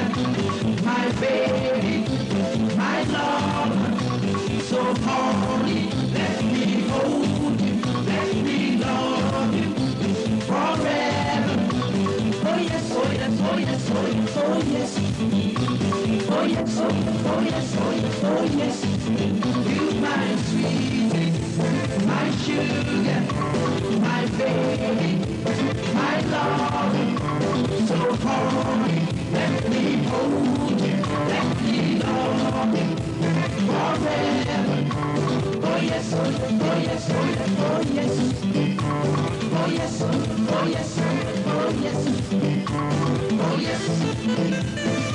my baby, my love, so holy, let me hold you, let me love you, forever. Oh yes, oh yes, oh yes, oh yes, oh yes, oh yes, oh yes, oh yes, oh yes, oh yes, you my sweetie, my sugar, my baby, my love, so holy. Let me hold you, let me love you, forever. Oh yes, oh yes, oh yes, oh yes, oh yes, oh yes, oh yes, oh yes, I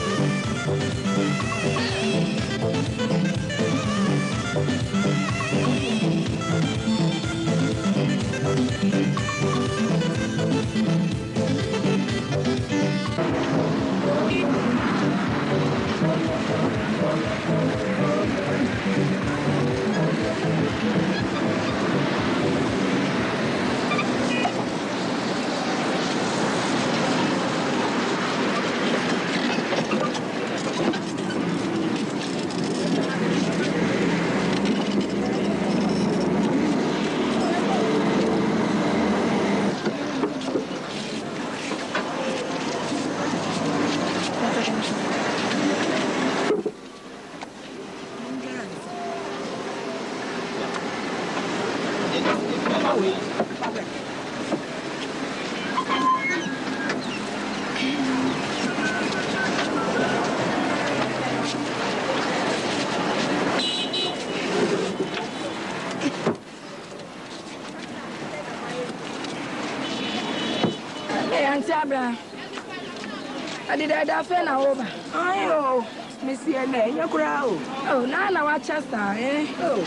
Miss Yene, you're growl. Oh, now I Chester, eh? Oh,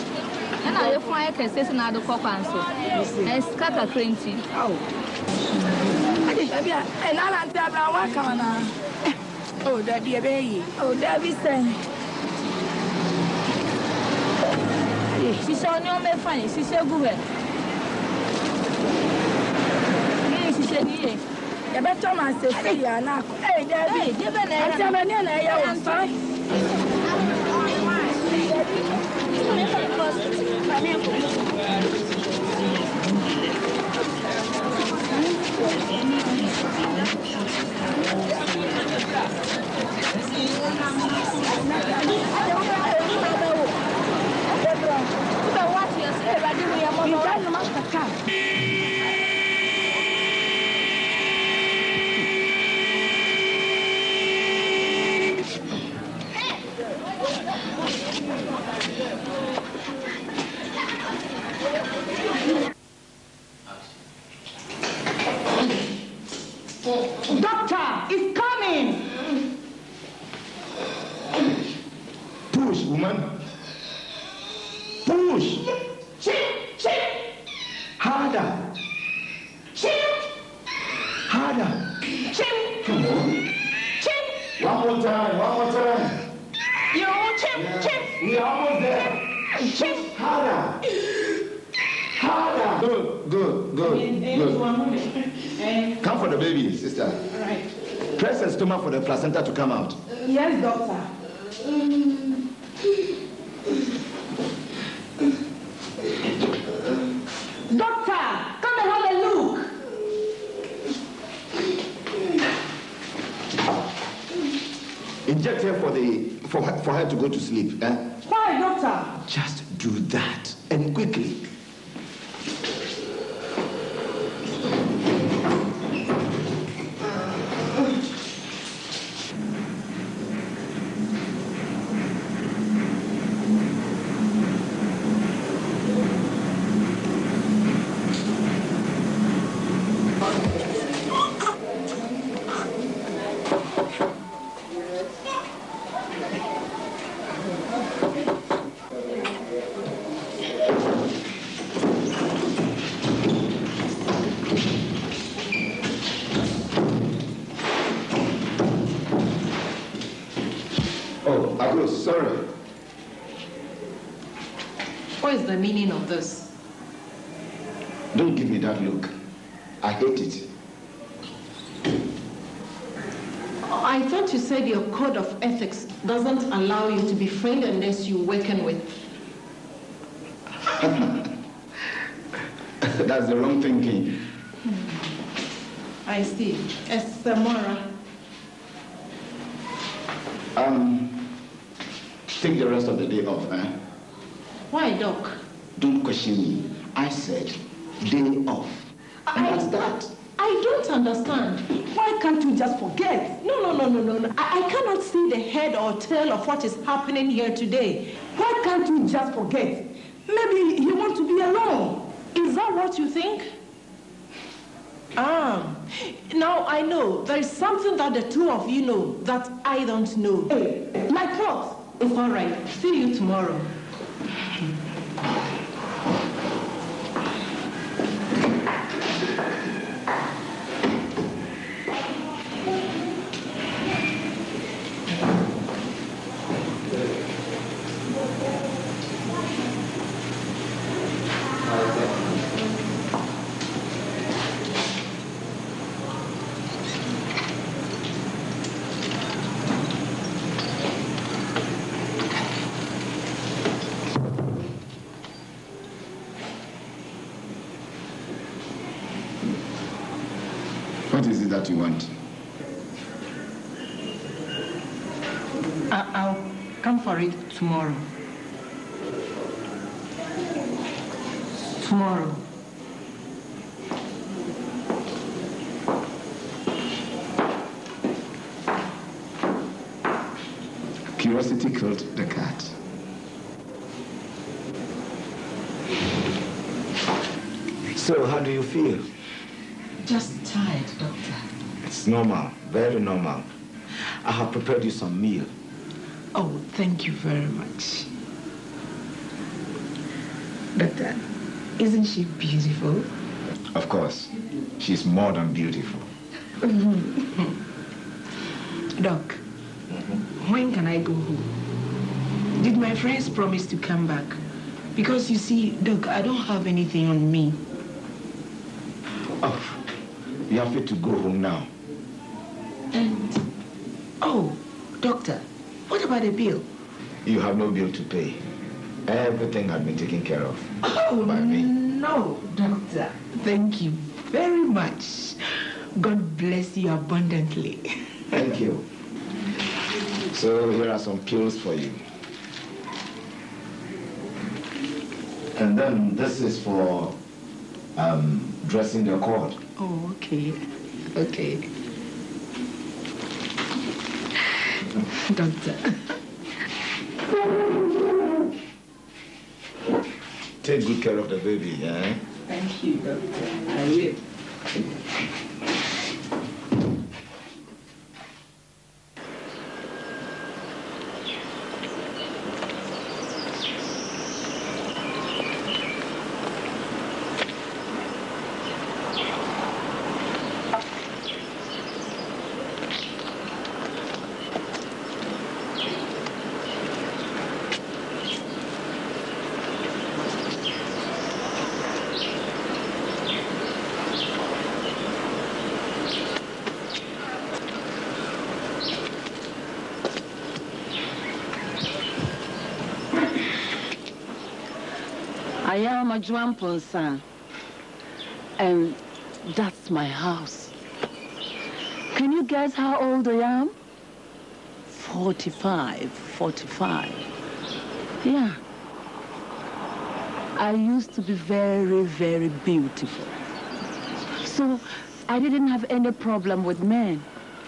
and I have my cases and other pop answers. And scatter cringy. Oh, and I don't have a walk on. Oh, that be a baby. Oh, that be saying. She saw no man funny. She said, good. She said, I bet Thomas is free and now. Hey, Daddy, give an answer. I'm not for the placenta to come out. Yes, doctor. Doctor, come and have a look. Inject her for her to go to sleep. Eh? Why, doctor? Just do that and quickly. This. Don't give me that look. I hate it. I I thought you said your code of ethics doesn't allow you to be framed unless you waken with. That's the wrong thinking. I see. Samora. Take the rest of the day off, eh? Why, Doc? Don't question me. I said day off. And that's that. I don't understand. Why can't you just forget? No. I cannot see the head or tail of what is happening here today. Why can't you just forget? Maybe you want to be alone. Is that what you think? Now I know there is something that the two of you know that I don't know. Hey, like what? It's all right. See you tomorrow. That you want. I'll come for it tomorrow. Tomorrow. Curiosity killed the cat. So, how do you feel? Just tired, Doctor. It's normal, very normal. I have prepared you some meal. Oh, thank you very much. Doctor, isn't she beautiful? Of course. She's more than beautiful. Doc, when can I go home? Did my friends promise to come back? Because you see, Doc, I don't have anything on me. Oh. You have to go home now. And, oh, Doctor, what about the bill? You have no bill to pay. Everything had been taken care of by me. No, Doctor. Thank you very much. God bless you abundantly. Thank you. So here are some pills for you. And then this is for dressing the cord. Oh, okay. Okay. Doctor. Take good care of the baby, yeah? Thank you, Doctor. I will. I am Adwa Ampansan, and that's my house. Can you guess how old I am? 45. Yeah. I used to be very, very beautiful. So I didn't have any problem with men.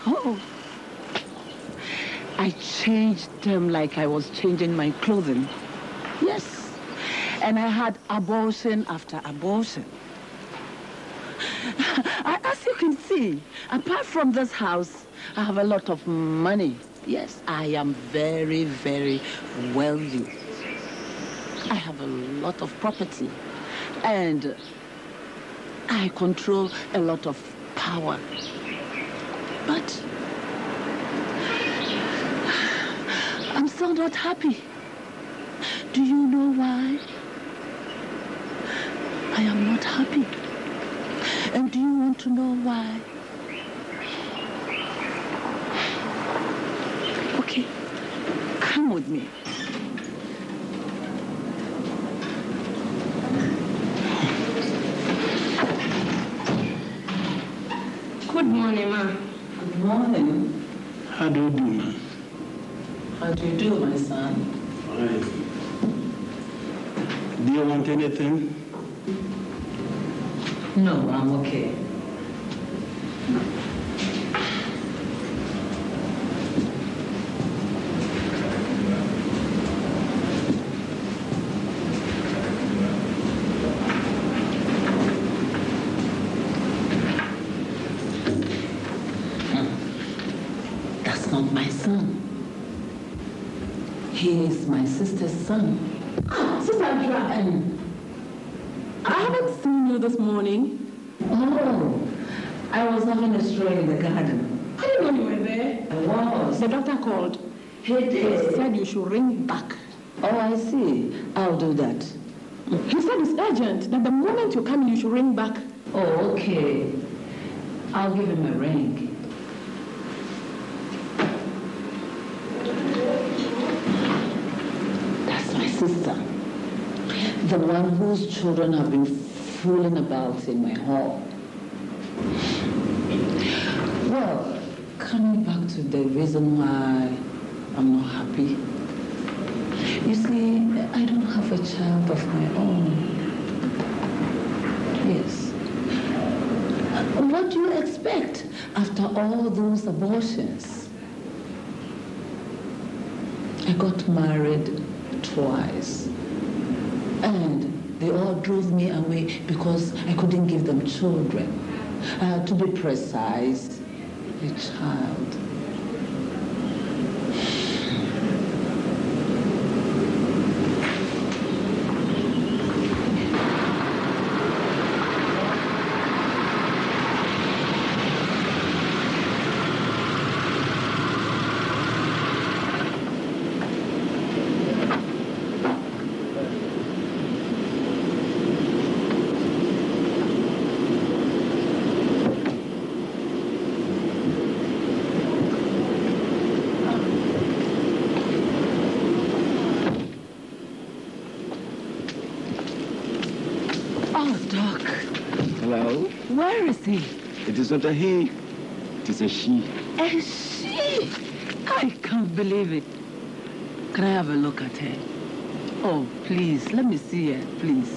Oh. I changed them like I was changing my clothing. Yes. And I had abortion after abortion. As you can see, apart from this house, I have a lot of money. Yes, I am very, very wealthy. I have a lot of property. And I control a lot of power. But I'm still not happy. Do you know why? I am not happy. And do you want to know why? with me. Good morning, ma. Good morning. How do you do, ma? How do you do, my son? Fine. Do you want anything? No, I'm okay. He is my sister's son. Sister Andrea, I haven't seen you this morning. No, I was having a stroll in the garden. I didn't know you were there. I was. The doctor called. He did. He said you should ring back. Oh, I see. I'll do that. He said it's urgent, that the moment you come in, you should ring back. Oh, okay. I'll give him a ring. Sister, the one whose children have been fooling about in my hall. Well, coming back to the reason why I'm not happy. You see, I don't have a child of my own. Yes. What do you expect after all those abortions? I got married twice, and they all drove me away because I couldn't give them children. To be precise, a child. It is not a he, it is a she. A she? I can't believe it. Can I have a look at her? Oh, please, let me see her, please.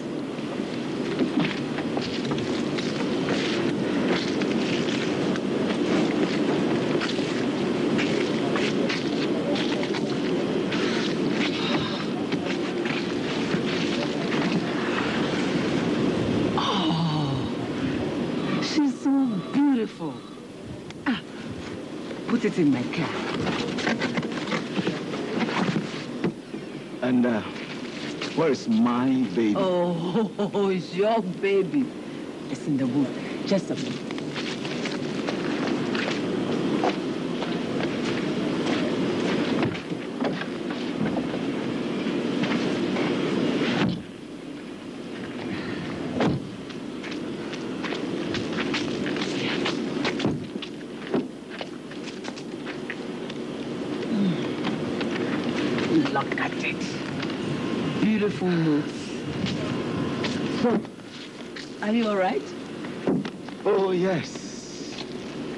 It's in my car. And where is my baby? Oh, it's your baby. It's in the wood. Just a minute.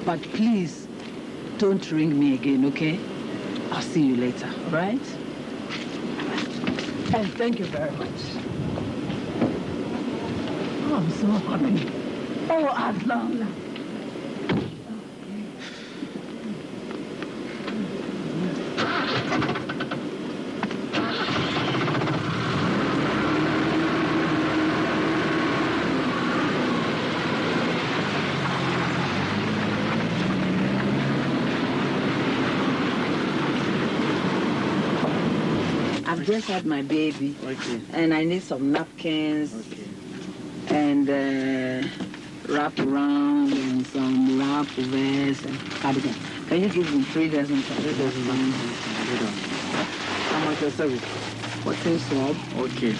But please, don't ring me again, okay? I'll see you later, all right? And thank you very much. Oh, I'm so happy. Oh, I've long left. I just had my baby, okay. And I need some napkins, okay. And wrap around and some wrap vests and cardigan. Can you give me 3 dozen? 3 dozen. How much is service? 14 swab. Okay.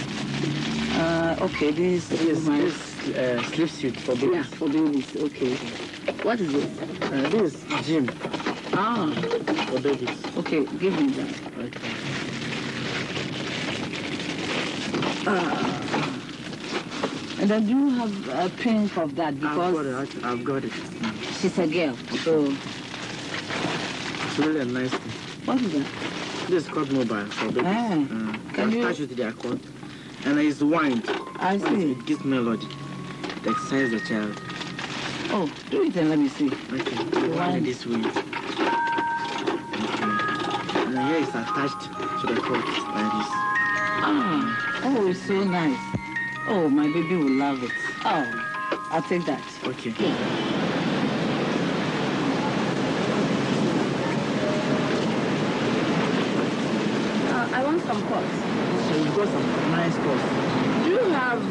Okay, this is my sleep suit for babies. Yeah, for babies. Okay. What is it? This is gym. Ah, for babies. Okay, give me that. Okay. And I do have a print of that because... I've got it. She's a girl, so... It's really a nice thing. What is that? This is called mobile for babies. Attach it to their cord. And it's wind. I see. It gives melody. It excites the child. Oh, do it and let me see. Okay, wind this way. Okay. And here it's attached to the cord like this. Ah, oh, it's so nice. Oh, my baby will love it. Oh, I'll take that. Okay. Yeah. I want some pots. So you've got some nice pots. Do you have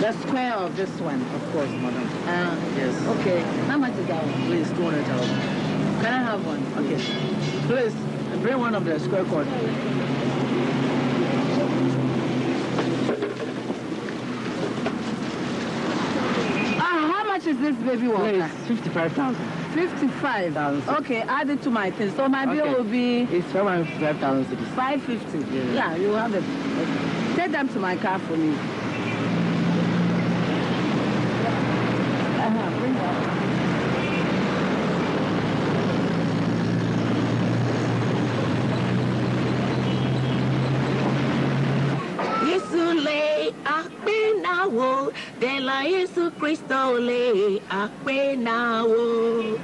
the square of this one? Of course, madam. Yes. Okay. How much is that one? Please, 200,000. Can I have one? Okay. Please, bring one of the square cord. How much is this baby water? Please, 55,000. 55,000. Okay, add it to my thing. So my bill will be... It's 5,000. 550. Yeah, yeah, you have it. Okay. Take them to my car for me. Bring that. Dela Yesu Christo le akwe na wo.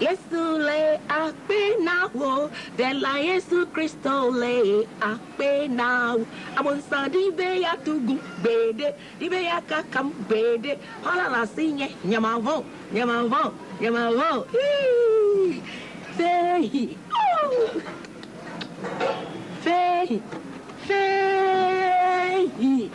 Yesu le akwe na wo. Dela Yesu Christo le akwe na wo. Abonsa di be ya tugu bede, di be ya kakam bede. Hola la sinye nyamavo, nyamavo, nyamavo. Fehi, fehi, fehi.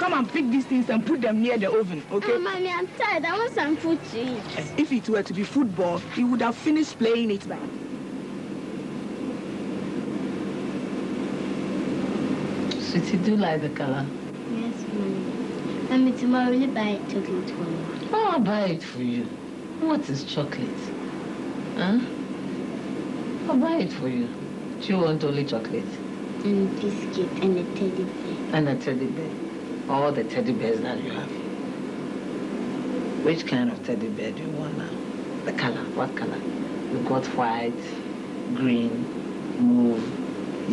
Come and pick these things and put them near the oven, okay? Mommy, I'm tired. I want some food to eat. If it were to be football, you would have finished playing it by. Sweetie, do you like the color? Yes, Mommy. Mommy, tomorrow will you buy chocolate for me? Oh, I'll buy it for you. What is chocolate? Huh? I'll buy it for you. Do you want only chocolate? And biscuit and a teddy bear. And a teddy bear. All the teddy bears that you have. Which kind of teddy bear do you want now? The color, what color? You got white, green, mauve,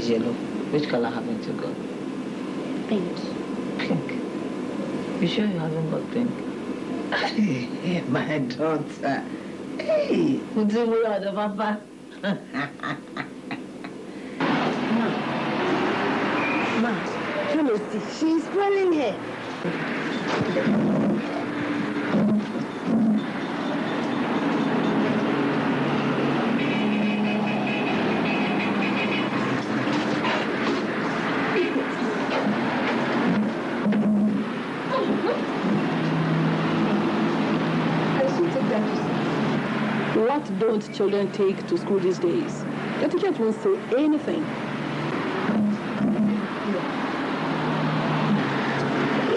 yellow. Which color haven't you got? Pink. Pink? You sure you haven't got pink? My daughter. Hey, you do well, the papa. Ma. She's running here. don't children take to school these days? The teachers won't say anything.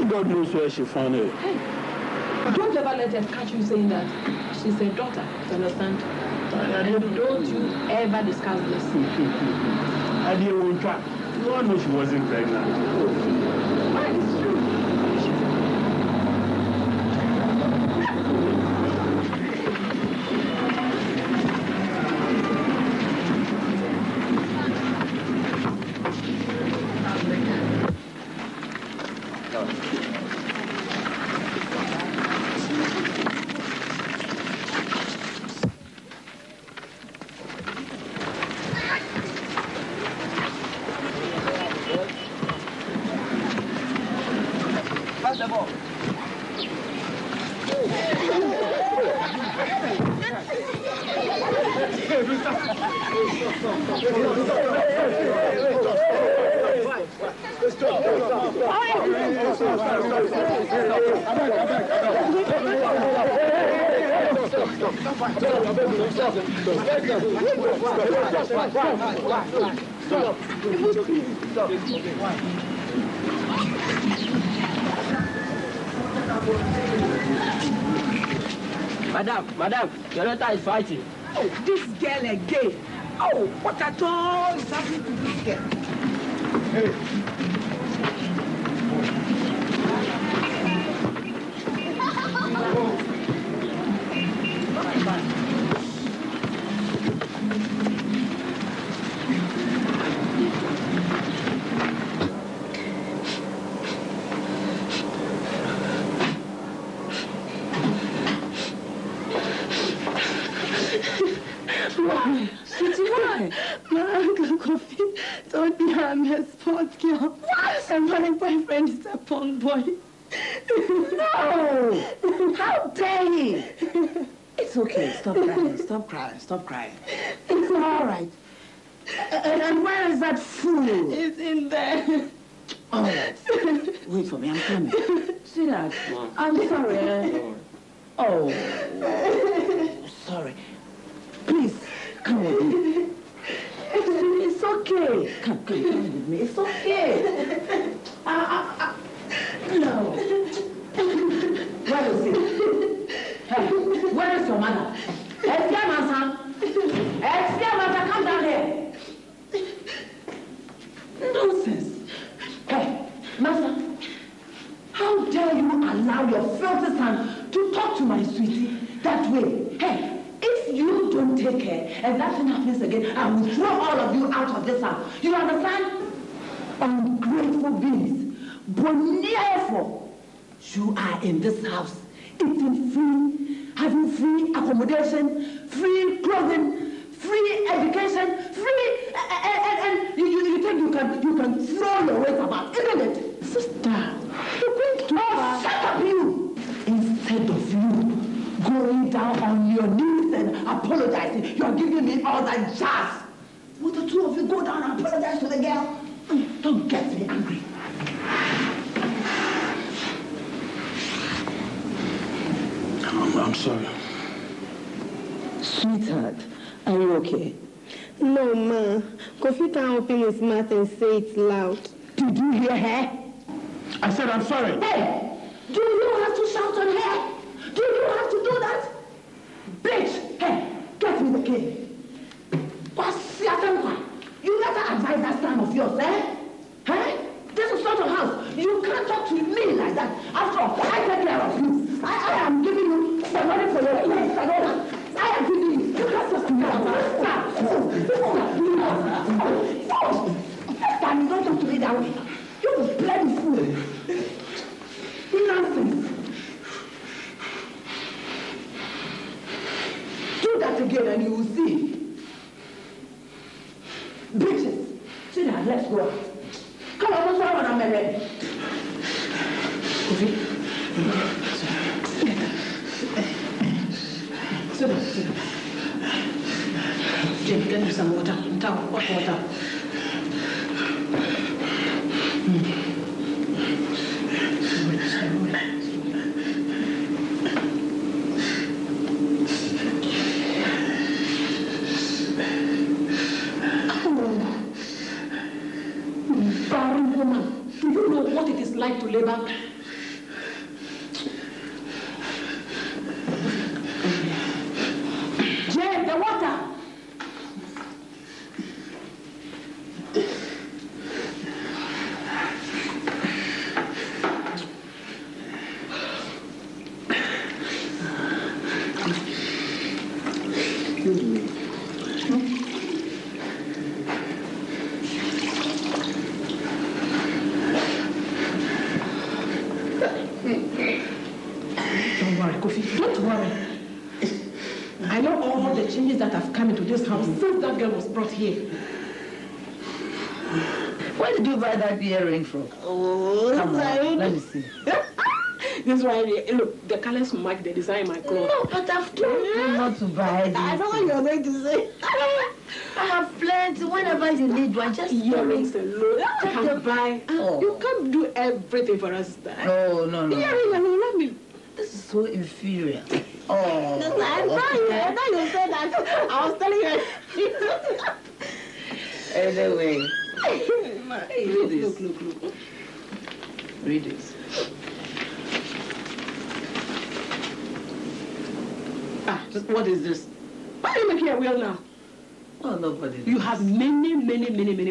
God knows where she found her. Hey, don't ever let her catch you saying that. She's a daughter, you understand? And don't you ever discuss this. I didn't want to. No one knew she wasn't pregnant. Why is true? Madam, your daughter is fighting. Oh, this girl again. Oh, what at all is happening to this girl? Boy. No! How dare he? It's okay. Stop crying. Stop crying. Stop crying. It's all right. And where is that fool? It's in there. All right. Wait for me. I'm coming. See that? Mom. I'm sorry. Oh. Sorry. Please, come with me. It's okay. Come with me. It's okay. No. Where is it? Hey, where is your mother? Excuse me, come down here. Nonsense. Hey, master, how dare you allow your filthy son to talk to my sweetie that way? Hey, if you don't take care and that thing happens again, I will throw all of you out of this house. You understand? Ungrateful beings. You are in this house, eating free, having free accommodation, free clothing, free education, free, and you think you can throw your weight about, isn't it? Sister, you're going to... Oh, shut up, you! Instead of you going down on your knees and apologizing, you're giving me all that jazz. Would the two of you go down and apologize to the girl? Don't get me angry. I'm sorry. Sweetheart, are you okay? No, ma. Kofi can't open his mouth and say it loud. Did you hear her? I said I'm sorry. Hey! Do you have to shout on her? Do you have to do that? Bitch! Hey! Get me the key. You better advise that son of yours, eh? Huh? This is not your house. You can't talk to me like that. After all, I take care of you. I am giving you the money for your life and all that. I am giving you. You can't talk to me like that. Stand, don't talk to me that way. You bloody fool. Nonsense. Do that again and you will see. Bitches. See that, let's go. Come on, what's wrong with our men? Kofi? Sit down, sit down. Jim, get me some water. Hot water. would like to lay back. Jane, the water! Here. Where did you buy that earring from? Oh, come on, let me see. This one, look, the colors match the design of my clothes. No, but I've told you not to buy it. I know what you're going to say. I have plenty. Whenever you need one, just earrings alone. You can buy. Oh. You can't do everything for us. Oh, no, no. Earring alone, let me. This is so inferior. Oh. No, I thought you said that. I was telling you. Anyway, hey, read this. Look, look, look. Read this. Ah, what is this? Why are you making a will now? Oh, nobody. You have many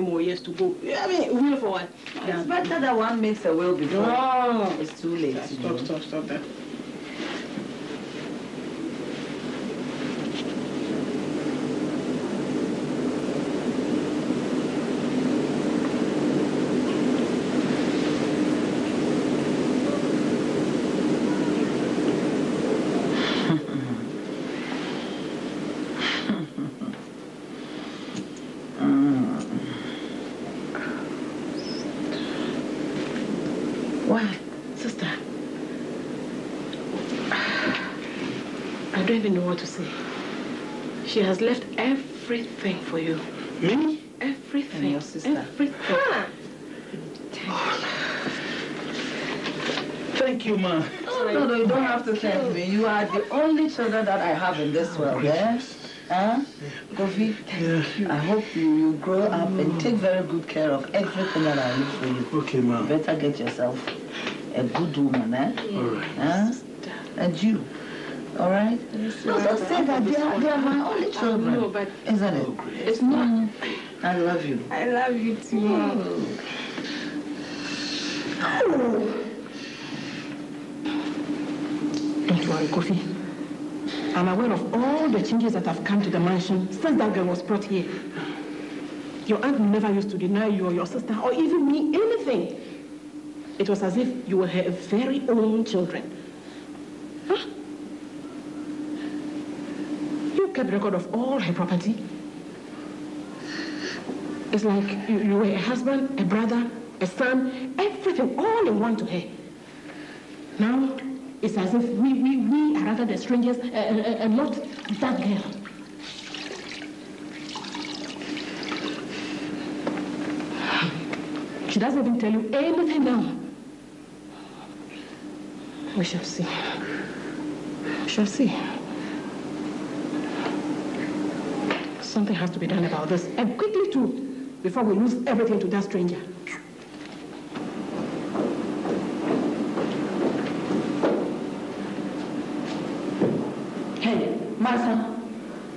more years to go. I mean, will for what? Yeah. It's better that one makes a will before. No, it's too late. Stop that. She has left everything for you. Me? Everything. And your sister. Everything. Ah. Thank you, ma. Oh, no, you don't have to thank me. You are the only children that I have in this world, yes? Huh? Kofi, thank you. I hope you grow up and take very good care of everything that I need for you. Okay, ma. You better get yourself a good woman, eh? All right. Huh? And you. All right? No, don't say that. They are my only children. No, but... Isn't it? Oh, it's not. I love you. I love you, too. Mm. Oh. Don't worry, Kofi. I'm aware of all the changes that have come to the mansion since that girl was brought here. Your aunt never used to deny you or your sister or even me anything. It was as if you were her very own children. Huh? Kept record of all her property. It's like you were a husband, a brother, a son, everything, all in one to her. Now, it's as if we are rather the strangers, and not that girl. She doesn't even tell you anything now. We shall see. We shall see. Something has to be done about this, and quickly too, before we lose everything to that stranger. Hey, Martha,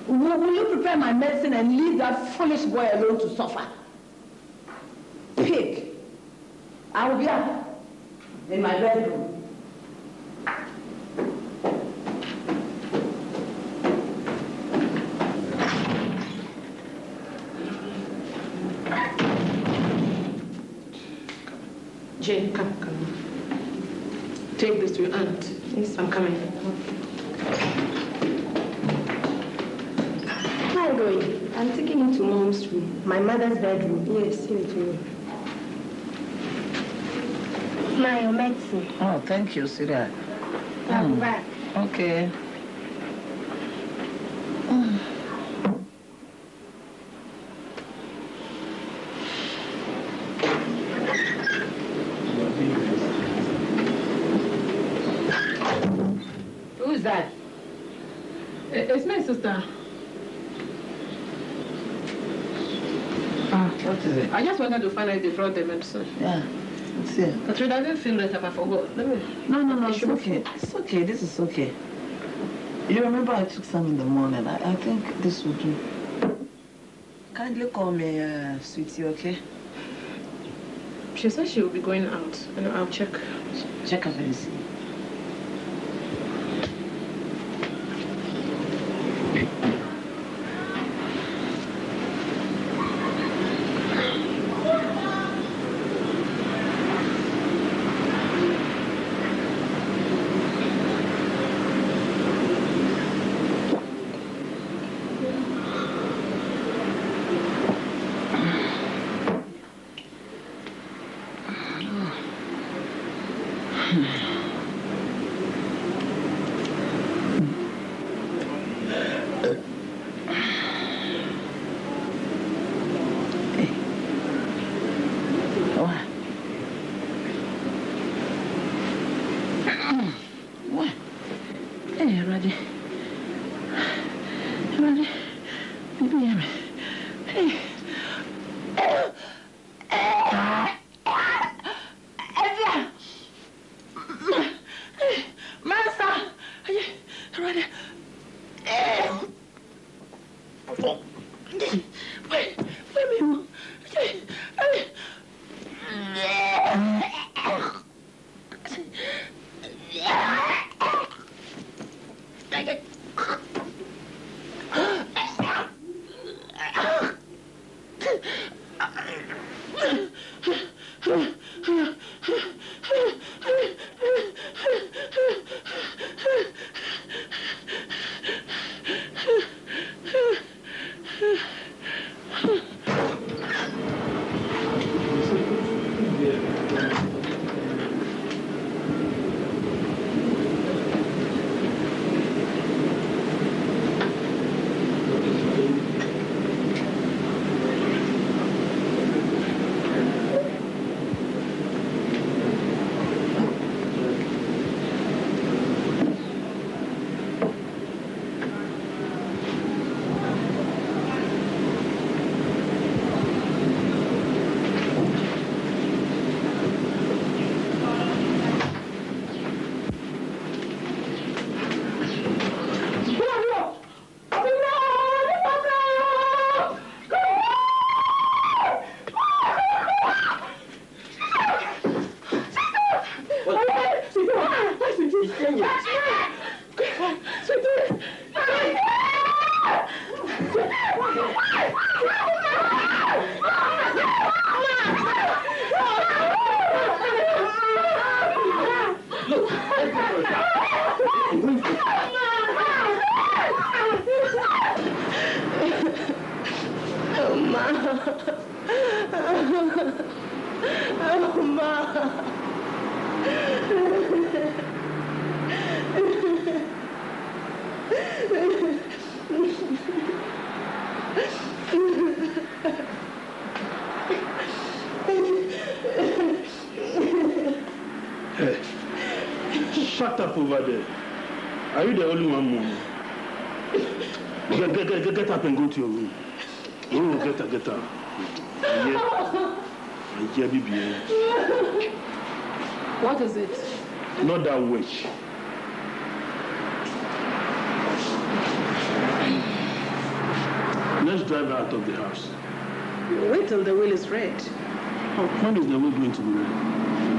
will you prepare my medicine and leave that foolish boy alone to suffer? Pig, I will be up in my bedroom. Jane, come. Take this to your aunt. Yes, I'm coming. Where are you going? I'm taking you to Mom's room. My mother's bedroom. Yes, give it to me. My medicine. Oh, thank you, sweetheart. I'll be back. Okay. I just wanted to find out if they brought the medicine. Yeah. See. But I don't feel that I forgot. No, it's okay. It's okay. This is okay. You remember I took some in the morning. I think this will do. Kindly call me, sweetie, okay? She said she will be going out, and I'll check. Check up and see. Over there. Are you the only one, Mom? Get up and go to your room. Oh, get up. Yeah, baby. What is it? Not that witch. Let's drive out of the house. Wait till the will is read. Oh, when is the will going to be read?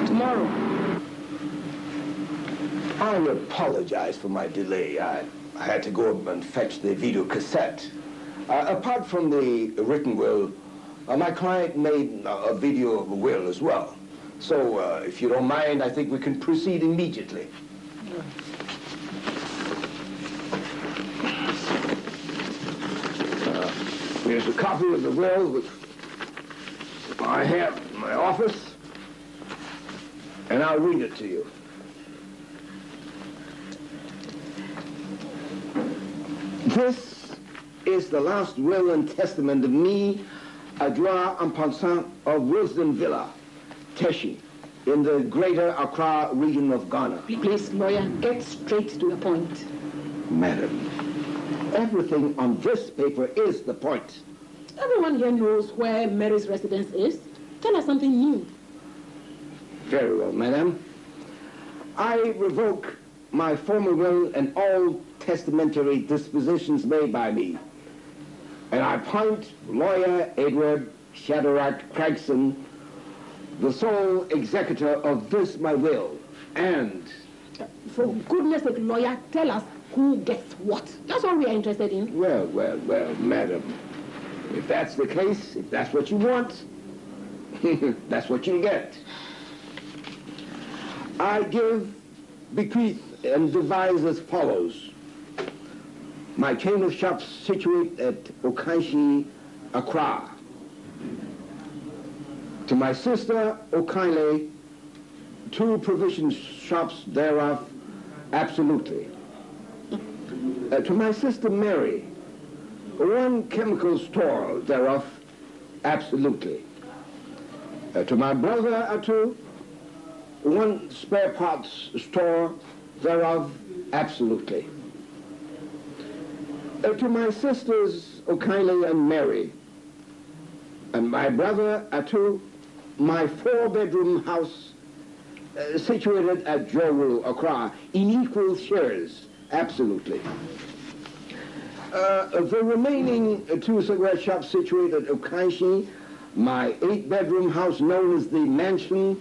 Tomorrow. I apologize for my delay. I had to go and fetch the video cassette. Apart from the written will, my client made a video of a will as well. So if you don't mind, I think we can proceed immediately. Here's a copy of the will which I have in my office, and I'll read it to you. This is the last will and testament of me, Adwa Ampansan of Wilson Villa Teshi, in the greater Accra region of Ghana. Please, lawyer, get straight to the point. Madam, everything on this paper is the point. Everyone here knows where Mary's residence is. Tell us something new. Very well, madam. I revoke my former will and all testamentary dispositions made by me. And I appoint lawyer Edward Shadrach Craigson the sole executor of this my will. And... for goodness sake, lawyer, tell us who gets what. That's all we are interested in. Well, well, well, madam. If that's the case, if that's what you want, that's what you get. I give, bequeath, and devise as follows. My chain of shops situate at Okaishi, Accra. To my sister, Okaile, two provision shops thereof, absolutely. To my sister, Mary, one chemical store thereof, absolutely. To my brother, Atu, one spare parts store thereof, absolutely. To my sisters, Okaile and Mary, and my brother, Atu, my four-bedroom house situated at Joru, Accra, in equal shares, absolutely. The remaining two cigarette shops situated at Okaishi, my eight-bedroom house known as the mansion,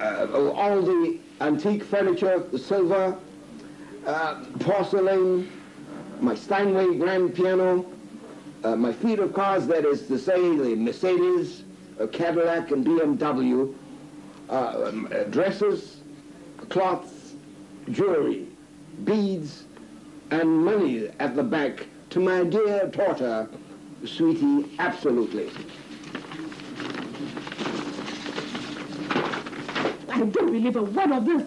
all the antique furniture, the silver, porcelain, my Steinway grand piano, my fleet of cars, that is to say, the Mercedes, Cadillac, and BMW, dresses, cloths, jewelry, beads, and money at the back to my dear daughter, sweetie, absolutely. I don't believe a word of this.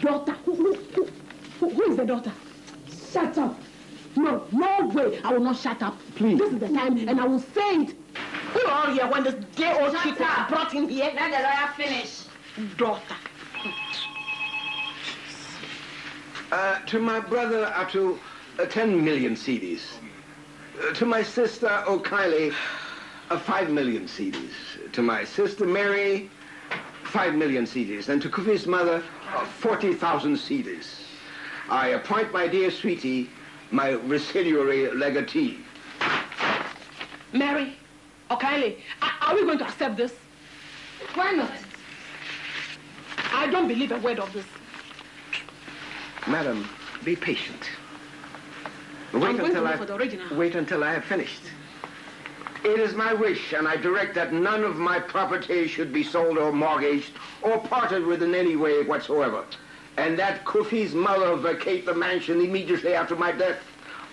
Daughter? Who is the daughter? Shut up. No, no way. I will not shut up. Please. This is the time, and I will say it. Who are you when this gay old chick was brought in here? Let the lawyer finish. Daughter. To my brother, Atu, 10 million cedis. To my sister, Okaile, 5 million cedis. To my sister, Mary, 5 million cedis. And to Kufi's mother, 40,000 cedis. I appoint my dear sweetie, my residuary legatee. Mary, Okaile, are we going to accept this? Why not? I don't believe a word of this. Madam, be patient. Wait until I have finished. It is my wish, and I direct that none of my property should be sold or mortgaged or parted with in any way whatsoever, and that Kufi's mother vacate the mansion immediately after my death,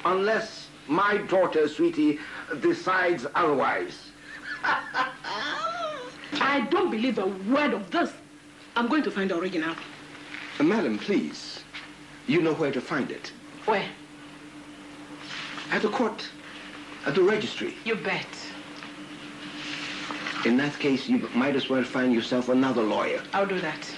unless my daughter, sweetie, decides otherwise. I don't believe a word of this. I'm going to find the original. Madam, please. You know where to find it. Where? At the court, at the registry. You bet. In that case, you might as well find yourself another lawyer. I'll do that.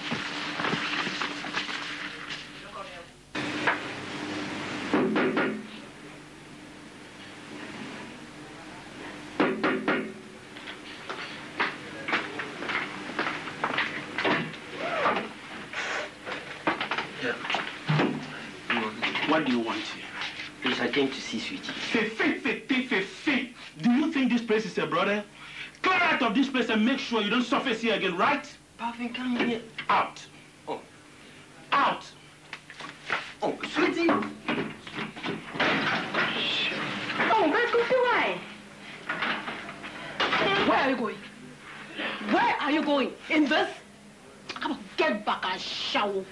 Do you think this place is a brother? Clear out of this place and make sure you don't surface here again, right? Parvin, come here. Out. Oh. Out. Oh, sweetie. Oh, my cookie, why? Where are you going? Where are you going? In this? Get back, I shall.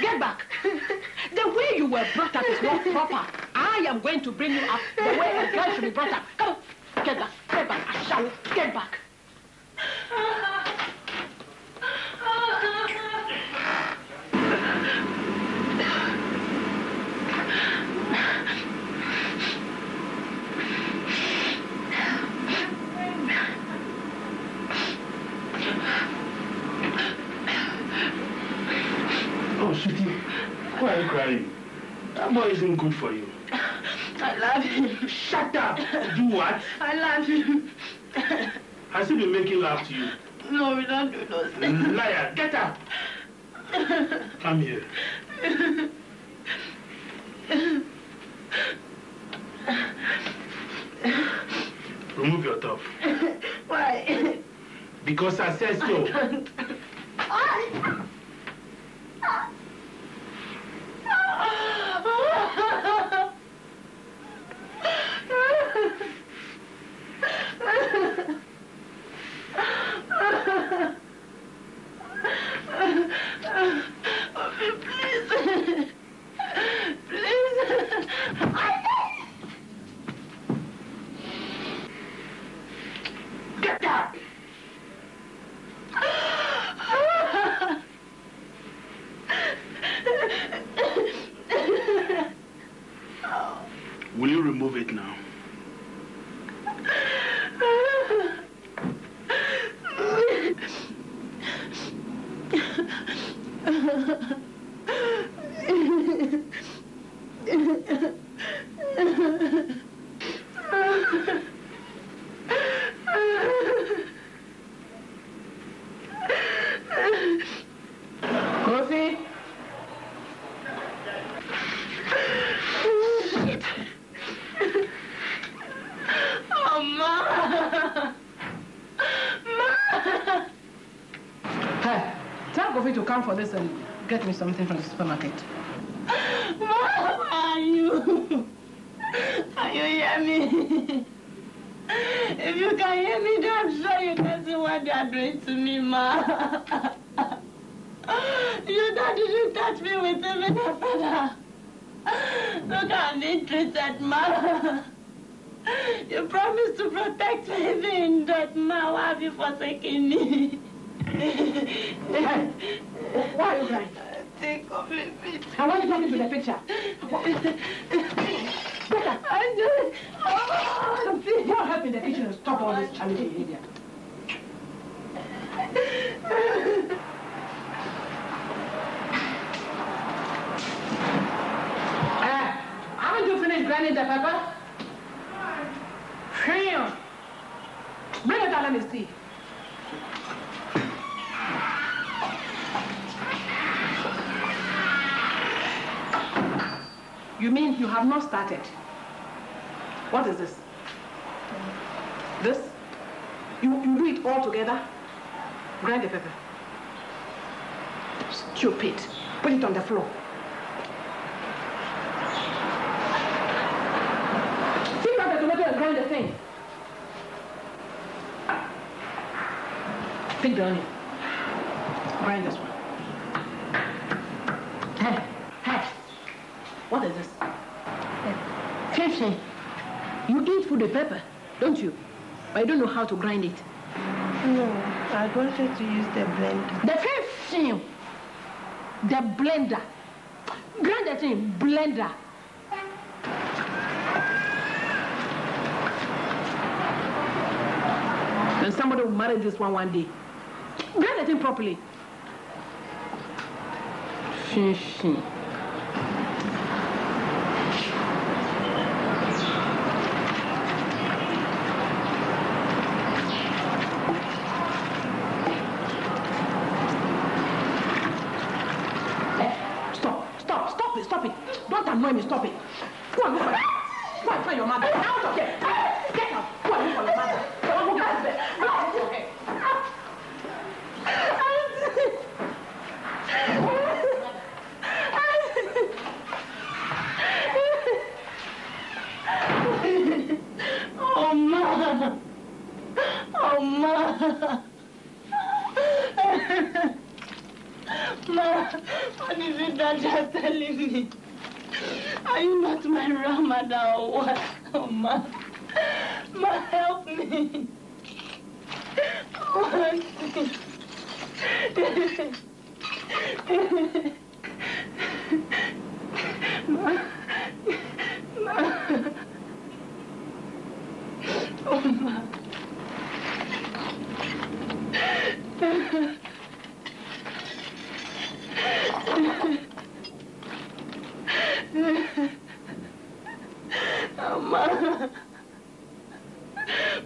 Get back. The way you were brought up is not proper. I am going to bring you up the way a girl should be brought up. Come on, get back, I shall, get back. Oh, sweetie, why are you crying? That boy isn't good for you. I love him. Shut up! Do what? I love him. I said we make him laugh to you. No, we don't do those things. Liar, get up. Come here. Remove your top. Why? Because I said so. Please. Please. Get up. Will you remove it now? For this and get me something from the supermarket. Mom, are you? Are you hear me? If you can hear me, then I'm sure you can see what they are doing to me, Mom. You thought you should touch me with even a father. Look at me treated, Mom. You promised to protect me even in that, Mom. Why have you forsaken me? Why are you crying? Take off my feet. I want you to come into the picture. Better. Don't help in the kitchen and stop all this challenging behavior. Haven't you finished grinding the pepper? Damn. Bring it out, let me see. You mean you have not started? What is this? This? You do it all together? Grind the pepper. Stupid. Put it on the floor. Pick up the tomato and grind the thing. Pick the onion. Grind this one. What is this? Fifi, you eat food with pepper, don't you? But I don't know how to grind it. No, I wanted to use the blender. The Fifi! The blender. Grind the thing, blender. And somebody will marry this one day. Grind the thing properly. Fifi. Stop it. Go and look for it. Go and tell your mother. Get out of here. Get out. Go and look for your mother. Go and look for it. Go and look for it. Oh, Mother. Oh, Mother. Mother, what is it that you're telling me? Are you not my real mother or what? Oh, Ma. Ma, help me. Oh, Ma. Ma. Oh, Ma. Oh, Mama.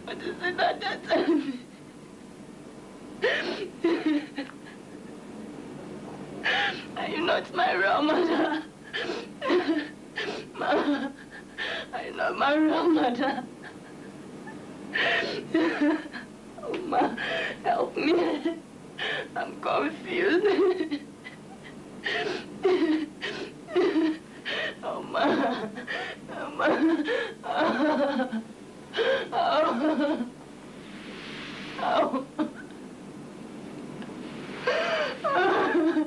What is it that you're telling me? mother. Mama, I love my real mother. Oh, Ma, help me. I'm confused. Oh, Ma. Oh, Ma. Oh. Oh. Oh. Oh.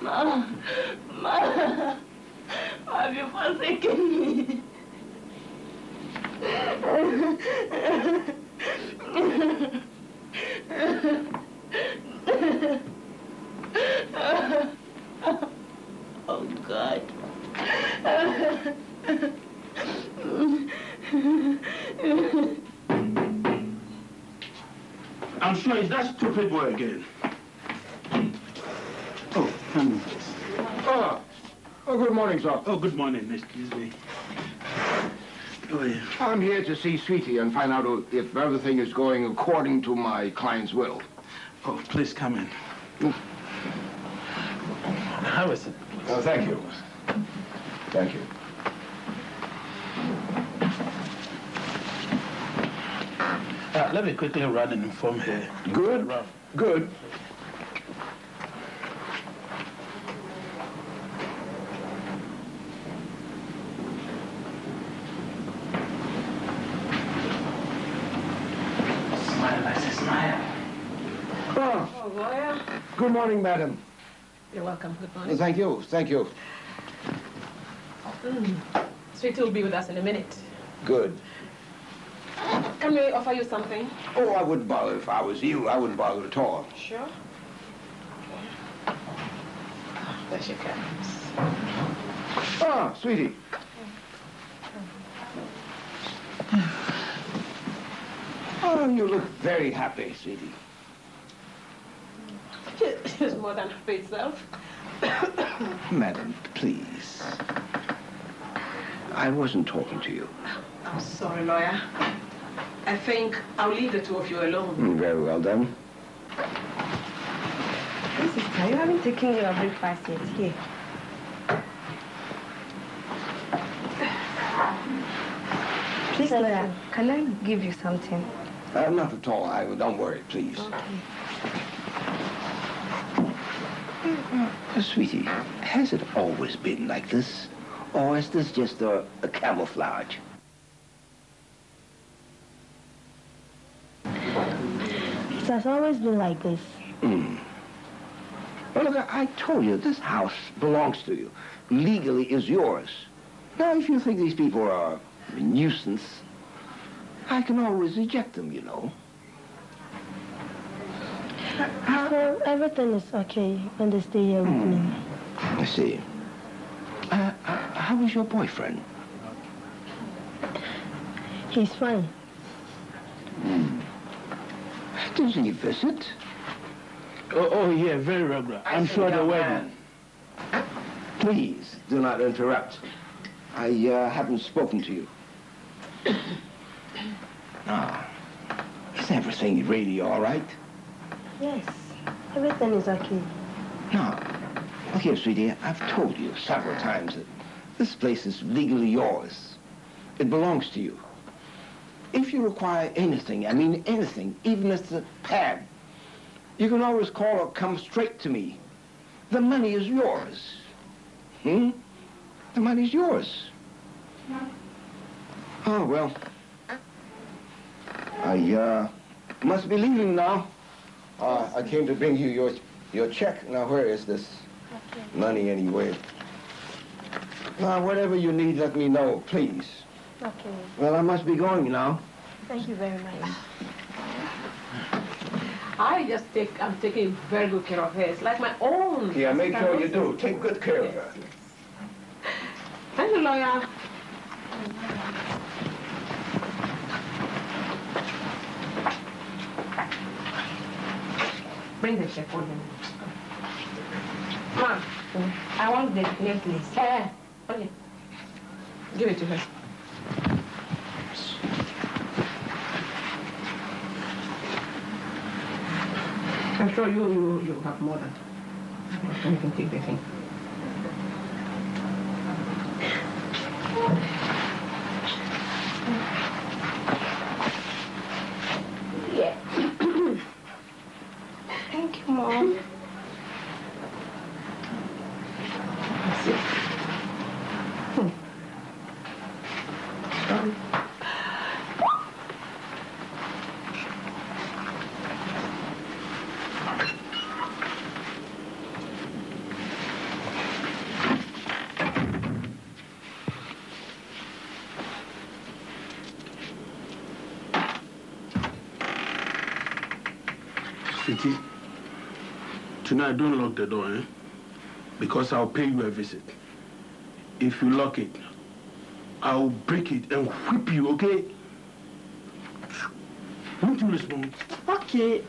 Ma, Ma, why have you forsaken me? Oh, God. I'm sure it's that stupid boy again. Oh, come on. Oh, good morning, sir. Oh, good morning, Mr. Disney. Oh, yeah. I'm here to see Sweetie and find out if everything is going according to my client's will. Oh, please come in. Mm. How is it? Oh, thank you. Thank you. Let me quickly run and inform her. Good. Good. Good morning, madam. You're welcome. Good morning. Thank you. Thank you. Sweetie will be with us in a minute. Good. Can we offer you something? Oh, I wouldn't bother if I was you. I wouldn't bother at all. Sure? Okay. Oh, there she comes. Ah, Sweetie. Oh, you look very happy, Sweetie. She's more than happy itself. Madam, please. I wasn't talking to you. I'm sorry, lawyer. I think I'll leave the two of you alone. Very well done. This is you haven't taken your breakfast yet. Here. Please, lawyer, can I give you something? Not at all. Don't worry, please. Okay. Sweetie, has it always been like this? Or is this just a camouflage? It has always been like this. Mm. Well, look, I told you, this house belongs to you. Legally is yours. Now, if you think these people are a nuisance, I can always reject them, you know. So everything is okay when they stay here with me. I see. How is your boyfriend? He's fine. Does he visit? Oh, yeah, very regular. I'm sure the wedding. Please do not interrupt. I haven't spoken to you. Ah, is everything really all right? Yes, everything is okay. Now, look here, sweetie, I've told you several times that this place is legally yours. It belongs to you. If you require anything, I mean anything, even if it's a pad, you can always call or come straight to me. The money is yours. Hmm? The money's yours. Oh, well. I, must be leaving now. I came to bring you your check. Now, where is this money anyway? Now, whatever you need, let me know, please. Okay. Well, I must be going now. Thank you very much. I'm taking very good care of her. It's like my own. Yeah, make sure you do. Take good care of her. Yes. Thank you, lawyer. Bring the check for him. Ma, I want the necklace. Yeah, yeah. Okay. Give it to her. I'm sure you have more than. and you can take the thing. Yeah. Thank you, Mom. That's it. Sorry. Tonight, don't lock the door, eh? Because I'll pay you a visit. If you lock it, I'll break it and whip you, okay? Won't you listen? Okay.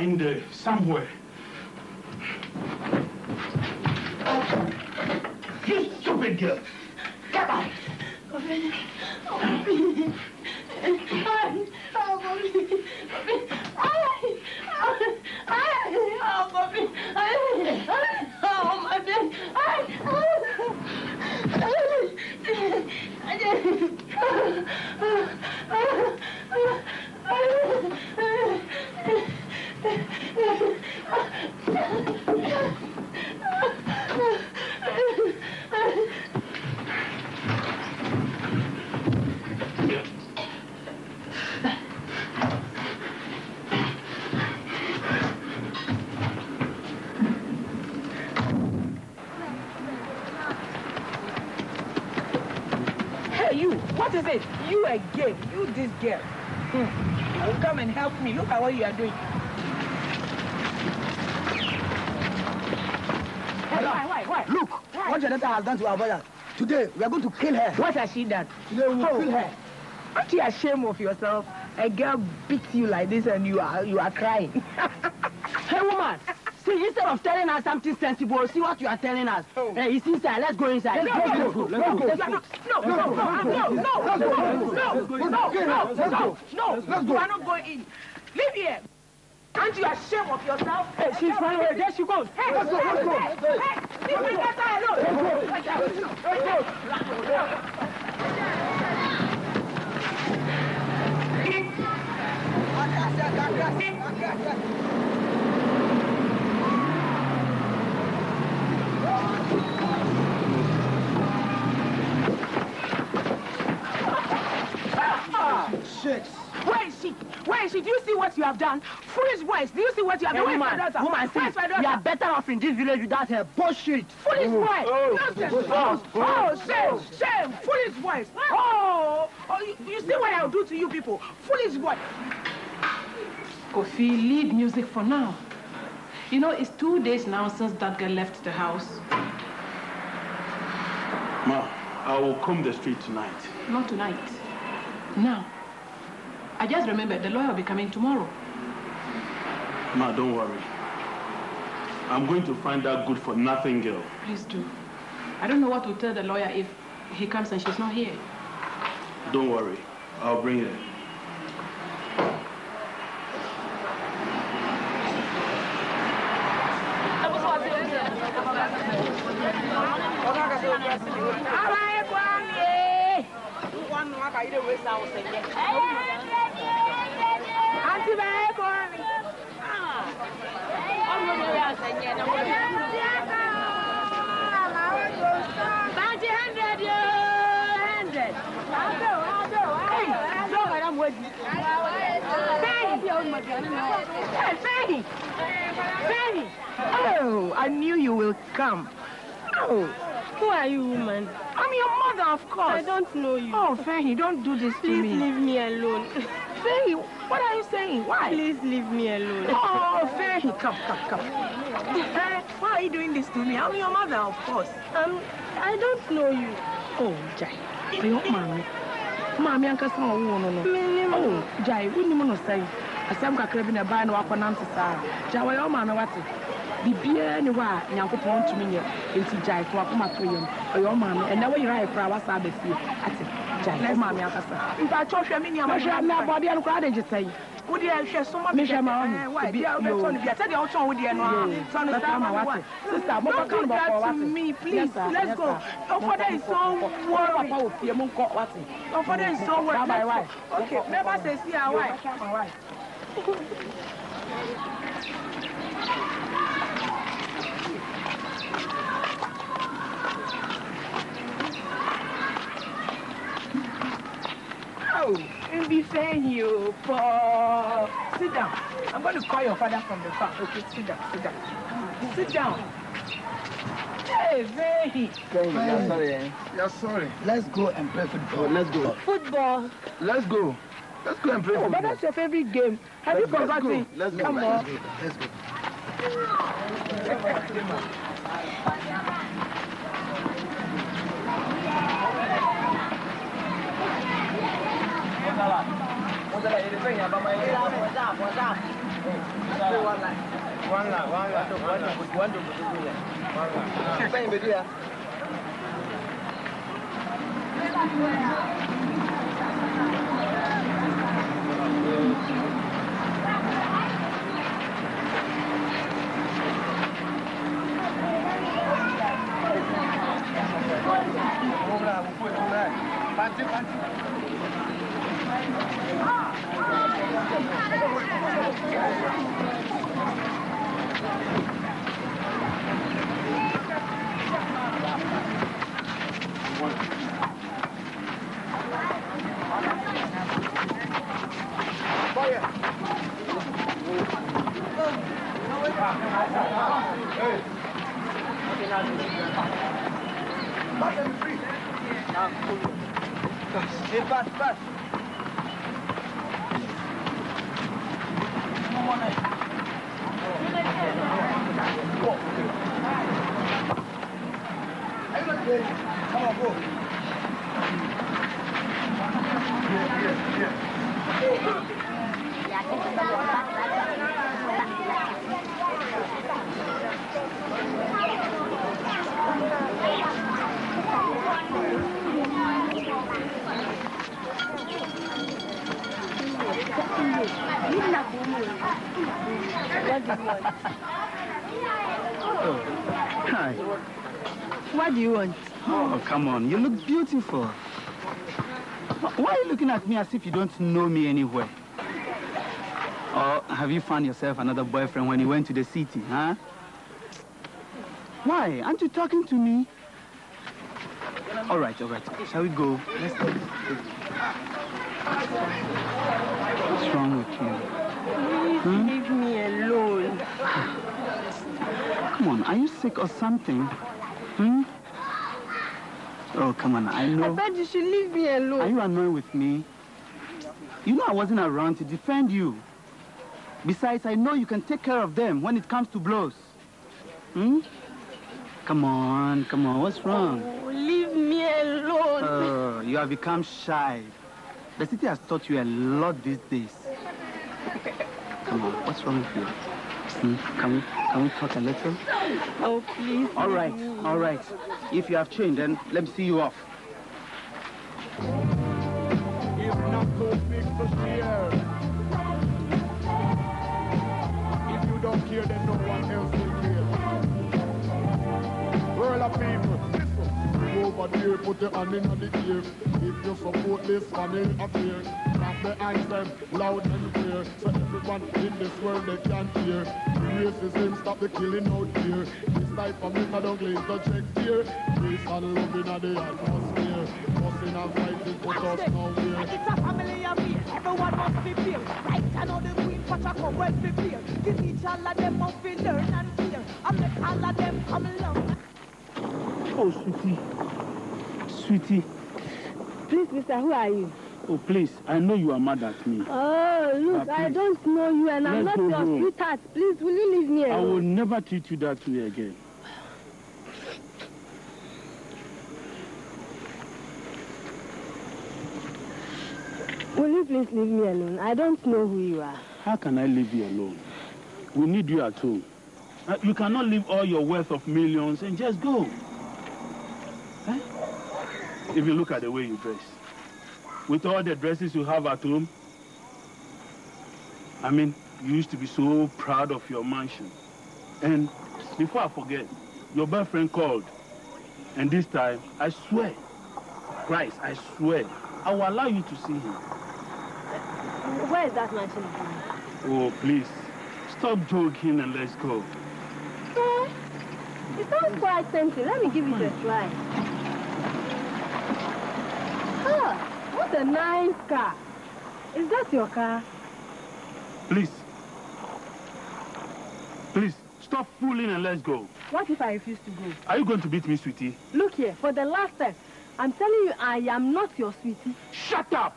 In there somewhere. You stupid girl. Get out. Girl. Hmm. Come and help me. Look at what you are doing. Why? Look, why? What Jonathan has done to our brother. Today, we are going to kill her. What has she done? Today, we will kill her. Aren't you ashamed of yourself? A girl beats you like this and you are crying. Hey, woman. See, instead of telling us something sensible, see what you are telling us. Oh. Hey, it's inside. Let's go inside. Let's go. No, you are not going in. Leave here. Aren't you ashamed of yourself? Hey, she's running away. There she goes. Hey, let's go. Hey, leave my daughter alone. Let's go. Where is she? Do you see what you have done? Foolish boys, do you see what you have done? Woman, see, you are better off in this village without her bullshit. Foolish boys! Shame! Foolish boys! You see what I'll do to you people? Foolish boys! Kofi, lead music for now. You know, it's 2 days now since that girl left the house. Ma, I will comb the street tonight. Not tonight. Now. I just remembered the lawyer will be coming tomorrow. Ma, don't worry. I'm going to find that good-for-nothing girl. Please do. I don't know what to tell the lawyer if he comes and she's not here. Don't worry. I'll bring her. Fanny! Oh, I knew you will come. Oh, who are you, woman? I'm your mother, of course. I don't know you. Oh, Fanny, don't do this to me. Please leave me alone. Fanny, what are you saying? Why? Please leave me alone. Oh, Fanny, come. Why are you doing this to me? I'm your mother, of course. I don't know you. Oh, Jai, are you mommy? Mommy, I'm no. Oh, Jai, wouldn't you want to say? I'm going to be a band of an answer. Jawa, Mamma, what the beer and why Yanko Pond to me into Jai to come up to him or your mamma, and now you're right for our Sabbath. I said, Jai, Mammy, if I told you, I mean, I'm sure I'm not body and crowded, you say. Would you share so much? Why, be out on with the animal. Son of Samawati. Sister, don't come back to me, please. Let's go. Oh, for that is so worried. Oh, for that is so worried. Okay, never say, see our wife. Oh, and be saying you for sit down. I'm going to call your father from the farm. Okay, sit down. Mm-hmm. Sit down. Hey, baby. You're sorry, eh? You're sorry. Let's go and play football. Oh, let's go. Football. Let's go. Let's go and play. Oh, but that's your favorite game. Have you forgotten? Let's go. Come on. Let's go. Oh, come on. You look beautiful. Why are you looking at me as if you don't know me anywhere? Or have you found yourself another boyfriend when you went to the city, huh? Why? Aren't you talking to me? All right. Shall we go? Let's go. What's wrong with you? Please leave me alone. Come on. Are you sick or something? Hmm? Oh, come on, I know. I bet you should leave me alone. Are you annoyed with me? You know I wasn't around to defend you. Besides, I know you can take care of them when it comes to blows. Hmm? Come on, what's wrong? Oh, leave me alone. Oh, you have become shy. The city has taught you a lot these days. Come on, what's wrong with you? Can we talk a little? Oh, please. All right. If you have changed, then let me see you off. If you don't care, then no one else will care. World of people, listen. Over there, put your hand in the ear. If you support this man, he'll appear. Clap the hands, them loud and clear, so everyone in this world they can hear. Racism, stop the killing out here. This type of Mr. Douglas, the checks here. Peace and love in the atmosphere. Busting and fighting for us nowhere. It's a family affair. Everyone must be fair. Right and all the queen, but I come well prepared. You teach all of them how to learn and fear. I make all of them come along. Oh, sweetie. Sweetie. Please, mister, who are you? Oh, please, I know you are mad at me. Oh, look, I don't know you and I'm not your sweetheart. Please, will you leave me alone? I will never treat you that way again. Will you please leave me alone? I don't know who you are. How can I leave you alone? We need you at home. You cannot leave all your wealth of millions and just go. Eh? If you look at the way you dress, with all the dresses you have at home, I mean, you used to be so proud of your mansion. And before I forget, your boyfriend called. And this time, I swear, Christ, I swear, I will allow you to see him. Where is that mansion? Oh, please, stop joking and let's go. Yeah. It sounds quite tempting. Let me give it a try. Oh. What a nice car. Is that your car? Please. Please, stop fooling and let's go. What if I refuse to go? Are you going to beat me, sweetie? Look here, for the last time, I'm telling you I am not your sweetie. Shut up!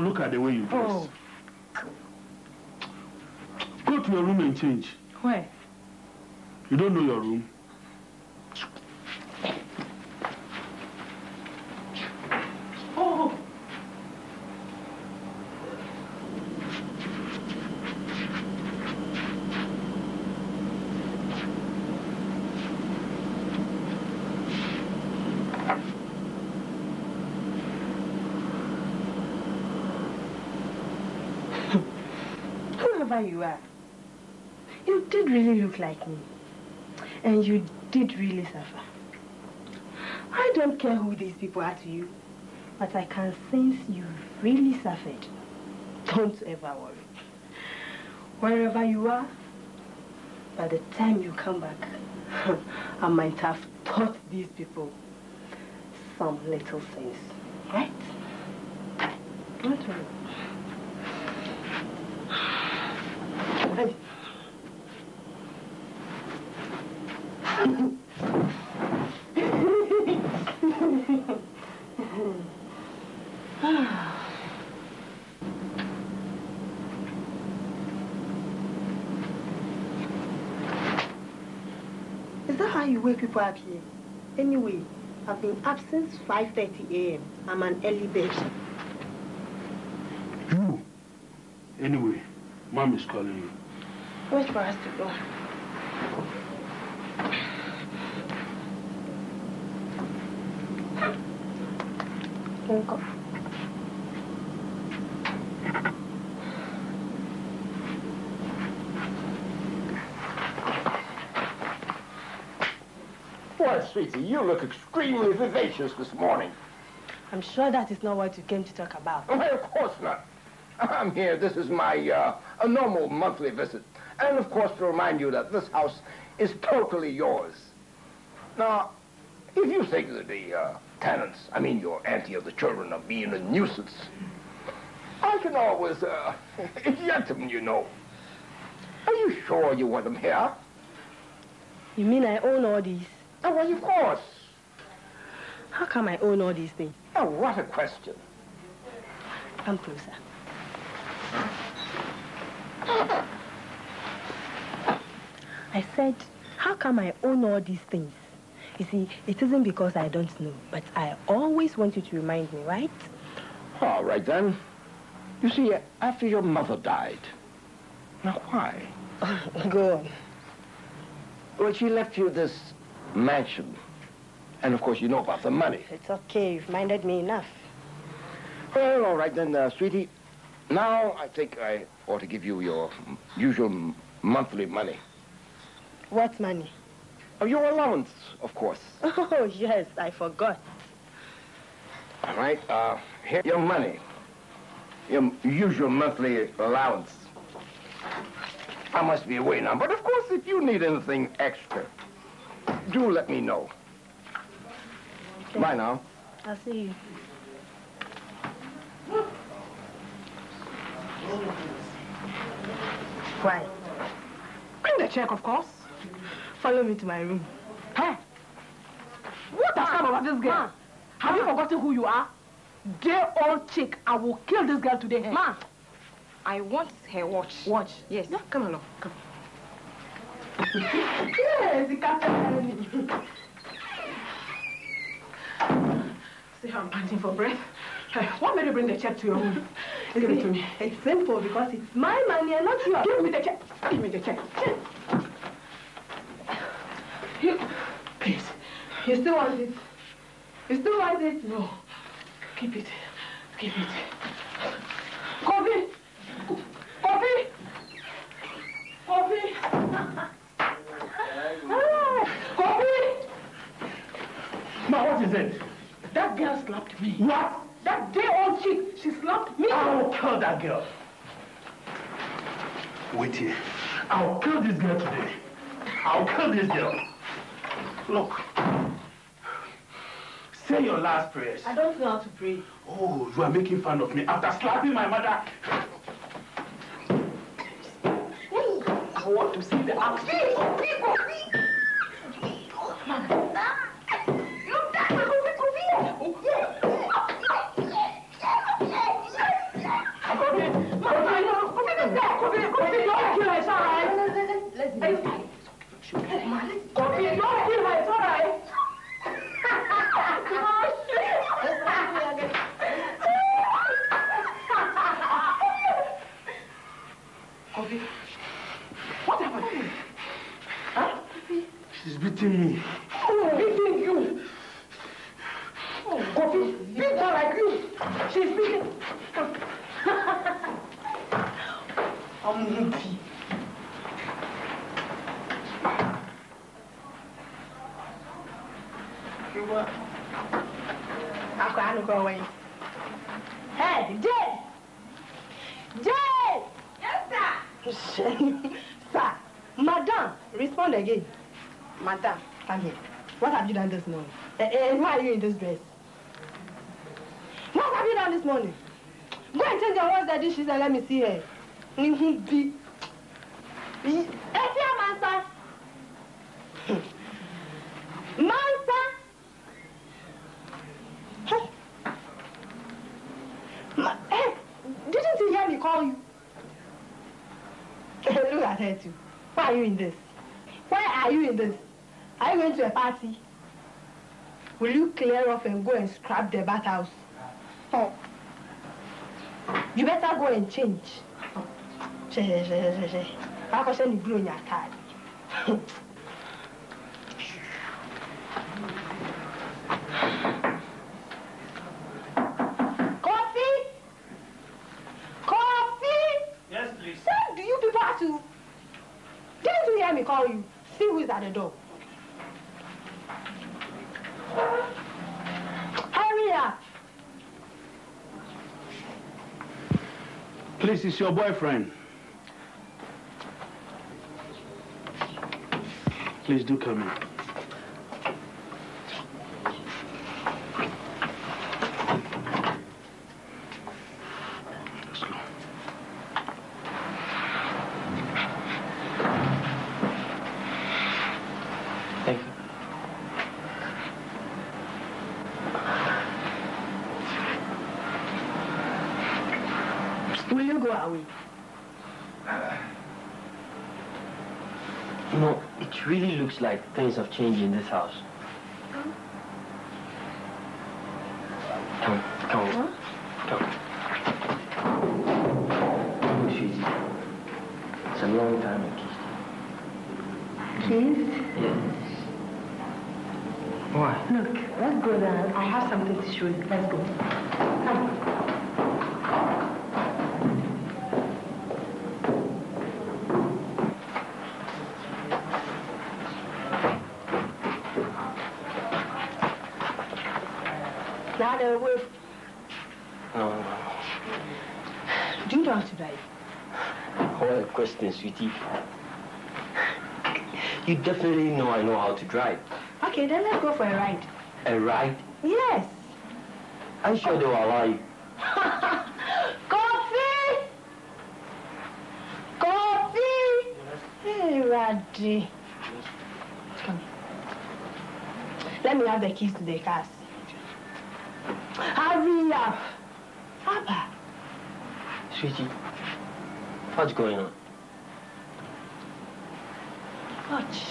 Look at the way you dress. Oh. Go to your room and change. Where? You don't know your room. Oh. You are. You did really look like me. And you did really suffer. I don't care who these people are to you, but I can sense you really suffered. Don't ever worry. Wherever you are, by the time you come back, I might have taught these people some little sense. Right? Not really. Hey. Is that how you wake people up here? Anyway, I've been up since 5:30 a.m. I'm an early bird. You? Anyway, Mom is calling you. Wait for us to go. Go. Well, sweetie, you look extremely vivacious this morning. I'm sure that is not what you came to talk about. Well, of course not. I'm here. This is my a normal monthly visit. And, of course, to remind you that this house is totally yours. Now, if you think that the tenants, I mean your auntie and the children, are being a nuisance, I can always eject them, you know. Are you sure you want them here? You mean I own all these? Oh, well, of course. How come I own all these things? Oh, what a question. Come closer. I said, how come I own all these things? You see, it isn't because I don't know, but I always want you to remind me, right? All right, then. You see, after your mother died. Now, why? Go on. Well, she left you this mansion. And, of course, you know about the money. It's okay. You've minded me enough. Well, all right, then, sweetie. Now I think I ought to give you your usual monthly money. What money? Oh, your allowance, of course. Oh, yes, I forgot. All right, here's your money. Your usual monthly allowance. I must be away now, but of course, if you need anything extra, do let me know. Okay. Bye now. I'll see you. Why? Bring the check, of course. Follow me to my room. Hey! What has come over this girl? Ma. Have you forgotten who you are? Dear old chick, I will kill this girl today. Hey. Ma! I want her watch. Watch? Yes. Yeah, come along. Come. Yes, you can't tell me. See how I'm panting for breath? Hey, what made you bring the check to your room? Give it to me. It's simple because it's my money and not yours. Give me the check. Give me the check. You, please. You still want it? You still want it? No. Keep it. Keep it. Coffee. Coffee. Coffee. Coffee. Now what is it? That girl slapped me. What? That day old chick, she slapped me. I will kill that girl. Wait here. I will kill this girl today. I will kill this girl. Look. Say your last prayers. I don't know how to pray. Oh, you are making fun of me after slapping my mother. I want to see the action. What happened? Huh? She's beating me. Oh, beating you. Oh, Kofi, beat her like you. She's beating. I'm happy. You were. I'm going away. Hey, Jay! Jay! Yes, sir. Sir, madam, respond again. Madam, come here. What have you done this morning? And why are you in this dress? What have you done this morning? Go and change your words that she said, let me see her. Mansa. Mansa. Hey. Hey, didn't you hear me call you? Look at her too. Why are you in this? Why are you in this? Are you going to a party? Will you clear off and go and scrap the bathhouse? Oh. You better go and change. Oh. You see who is at the door. Hurry up. Please, it's your boyfriend. Please do come in. Will you go away? You know, it really looks like things have changed in this house. Come on. It's a long time I kissed you. Kissed? Yes. Why? Look, let's go down. I have something to show you. Let's go. Come. Do you know how to drive? What a question, sweetie. You definitely know I know how to drive. Okay, then let's go for a ride. A ride? Yes. I'm sure they will allow you. Coffee! Coffee! Hey, Raddy. Come here. Let me have the keys to the cars. Hurry up. Papa. Sweetie, what's going on? Watch.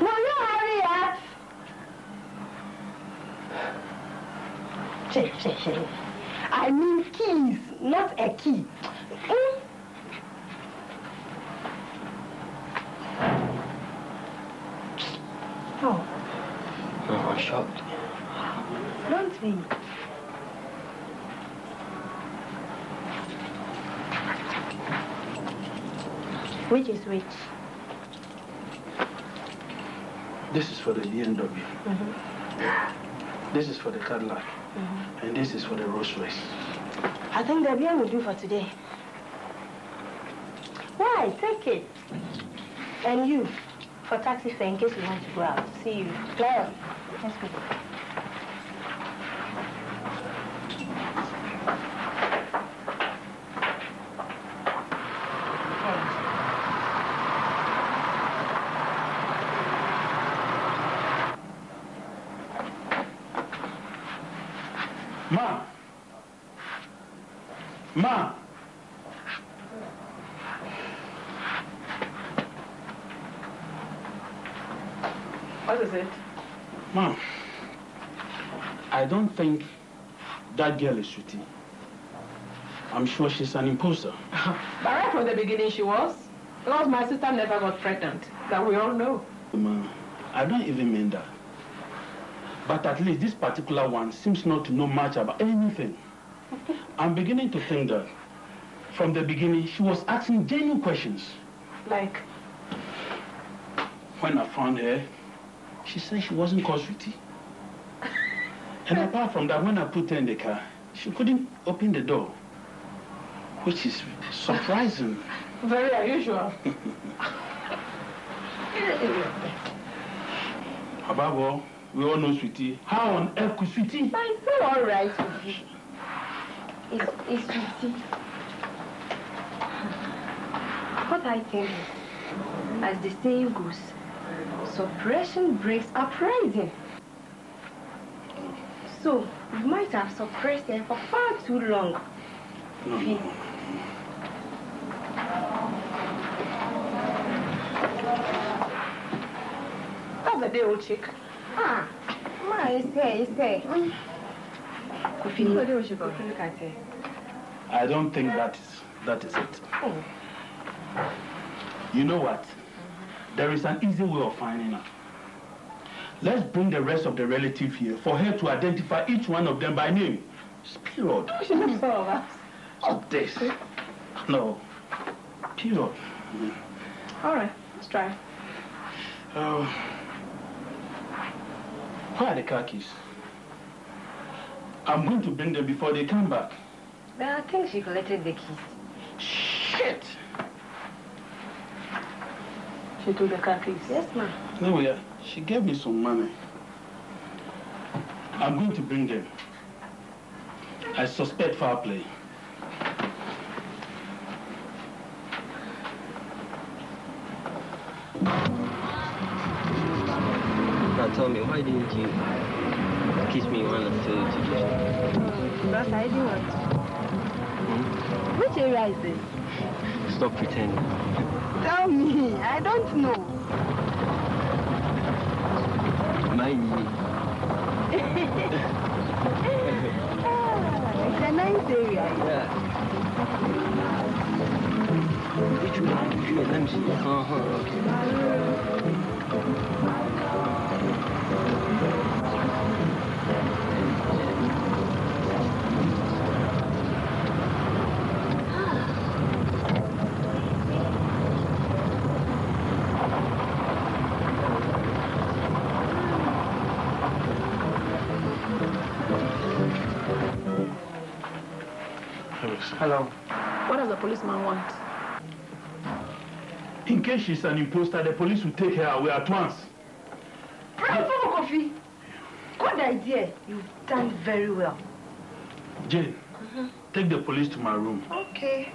Will you hurry up? Check. I mean keys, not a key. Oh. No, I'm shocked. Don't be. Which is which? This is for the BMW. Mm-hmm. This is for the Cadillac. Mm-hmm. And this is for the Rolls Royce. I think the BMW will do for today. Why? Take it. And you, for taxi fare in case you want to go out. See you. Claire, let's go. Ma! What is it? Ma, I don't think that girl is shooting. I'm sure she's an imposter. But right from the beginning she was. Because my sister never got pregnant. That we all know. Ma, I don't even mean that. But at least this particular one seems not to know much about anything. I'm beginning to think that from the beginning she was asking genuine questions. Like? When I found her, she said she wasn't called sweetie. And apart from that, when I put her in the car, she couldn't open the door, which is surprising. Very unusual. Above all, we all know sweetie. How on earth could sweetie? I'm so all right with you. It's sweetie. What I think is, as the saying goes, suppression brings uprising. So, we might have suppressed her for far too long. Please. Have a day, old chick. Ah, Ma, it's there. Mm. I don't think that is it. Oh. You know what? There is an easy way of finding her. Let's bring the rest of the relatives here for her to identify each one of them by name. Period. She looks all of us. Oh, this. No. Period. All right, let's try. Where are the car keys? I'm going to bring them before they come back. Well, I think she collected the keys. Shit! She took the car keys. Yes, ma'am. No, yeah. She gave me some money. I'm going to bring them. I suspect foul play. Now tell me, why didn't you kiss me when I feel to kiss me? Because I didn't want to. Hmm? Which area is this? Stop pretending. Tell me, I don't know. My it's a nice area. Yeah. Which one? Let me see. Hello. What does the policeman want? In case she's an imposter, the police will take her away at once. Pray for coffee. Good idea. You've done very well. Jane, take the police to my room. Okay.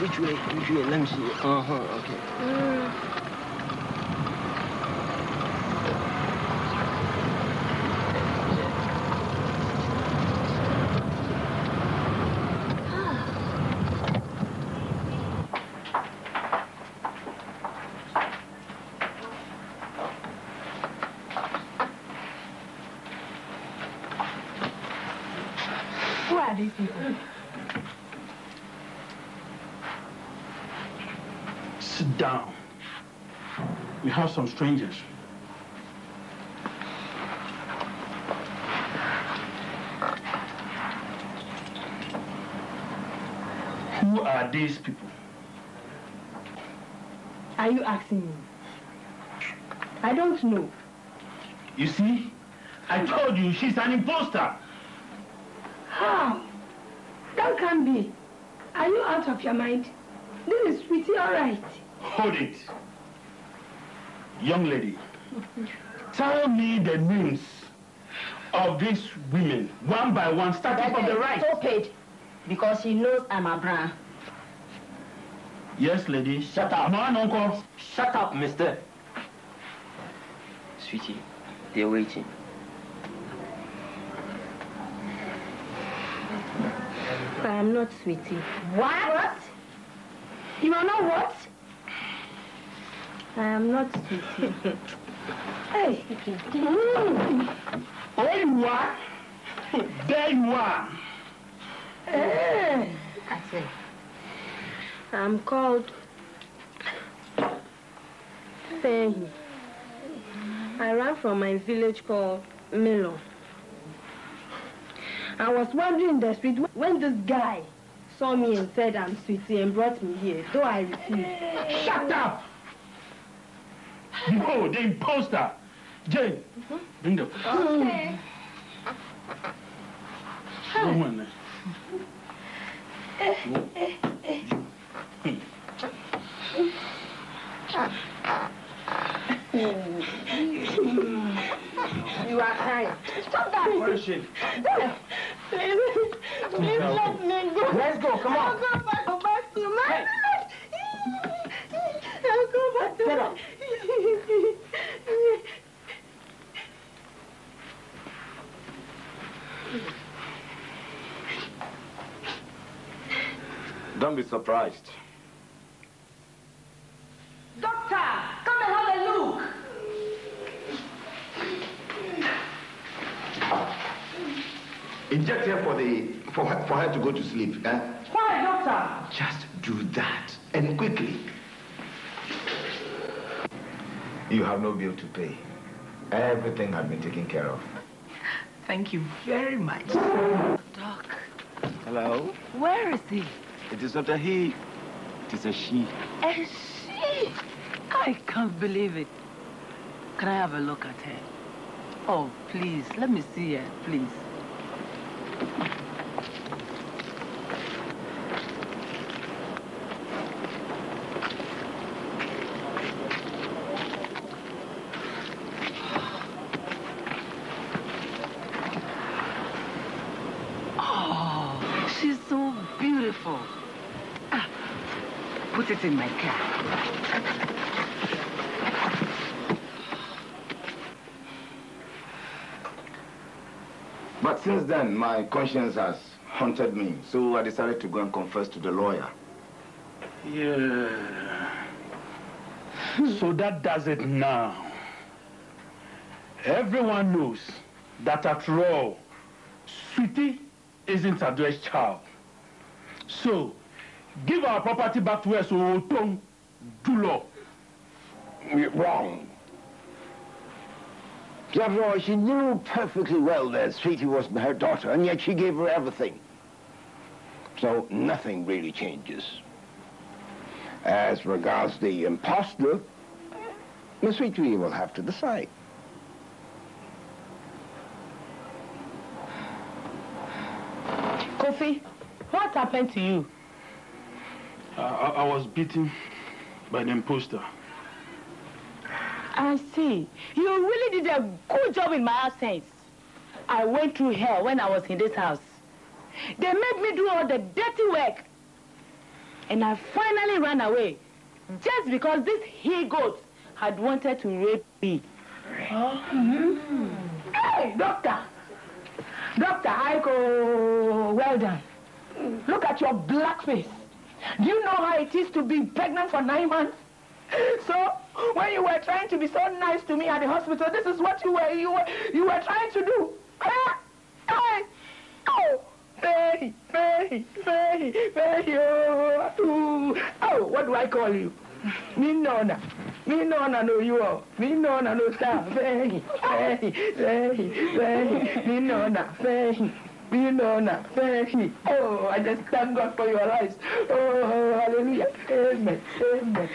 Which way? Let me see. Okay. Who are these people? Down. We have some strangers. Who are these people? Are you asking me? I don't know. You see? I told you she's an imposter. How? That can't be. Are you out of your mind? This is pretty all right. Hold it. Young lady, tell me the names of these women, one by one, starting from the right. Stop it, because he knows I'm a brand. Yes, lady. Shut up. Man, uncle. Shut up, mister. Sweetie, they're waiting. But I'm not, sweetie. What? You are not what? I am not sweetie. Hey, there you are. There you are. I say, I'm called Fehi. I ran from my village called Melo. I was wandering in the street when this guy saw me and said I'm sweetie and brought me here, though I refused. Shut up! No, the imposter! Jane, bring the... Okay. Come on. You are crying. Stop that! Where is she? Please let me go. Let's go, come on. I'll go back, to my house. I'll go back to my... Don't be surprised. Doctor, come and have a look. Inject her for her to go to sleep. Eh? Why, doctor? Just do that and quickly. You have no bill to pay. Everything has been taken care of. Thank you very much. Doc. Hello? Where is he? It is not a he. It is a she. A she? I can't believe it. Can I have a look at her? Oh, please, let me see her, please. beautiful. Ah, put it in my car. But since then, my conscience has haunted me, so I decided to go and confess to the lawyer. Yeah. So that does it now. Everyone knows that after all, Sweetie isn't Adwa's child. So, give our property back to us, so don't do law. You're wrong. After all, she knew perfectly well that Sweetie wasn't her daughter, and yet she gave her everything. So, nothing really changes. As regards the imposter, Miss Sweetie will have to decide. Kofi, what happened to you? I was beaten by the imposter. I see. You really did a good job in my absence. I went through hell when I was in this house. They made me do all the dirty work. And I finally ran away. Just because this he-goat had wanted to rape me. Oh. Mm-hmm. Hey, doctor! Dr. Aiko, well done. Look at your black face. Do you know how it is to be pregnant for 9 months? So, when you were trying to be so nice to me at the hospital, this is what you were trying to do. Oh, what do I call you? Minona. Minona no you all. Minona no star. Minona. Minona. Oh, I just thank God for your lives. Oh, hallelujah. Amen. Amen.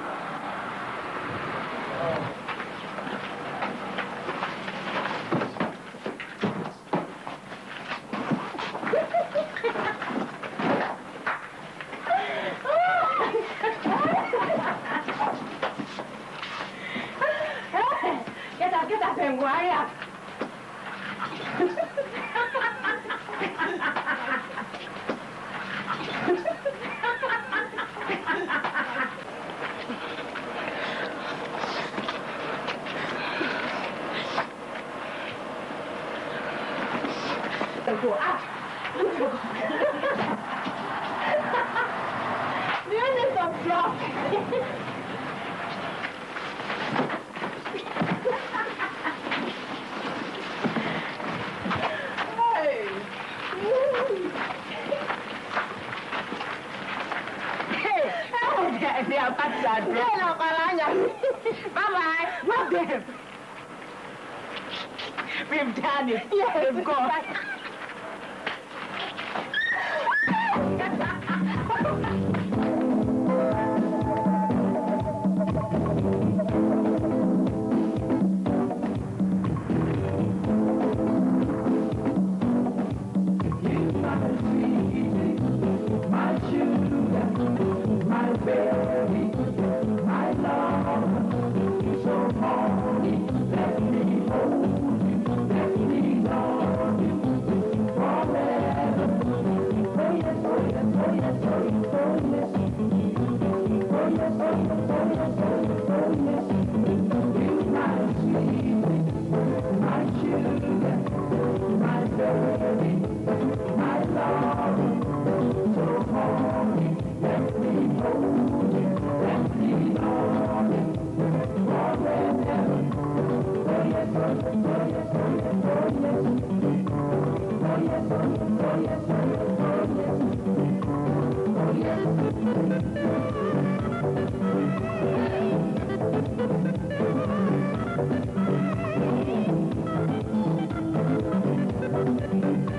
Amen.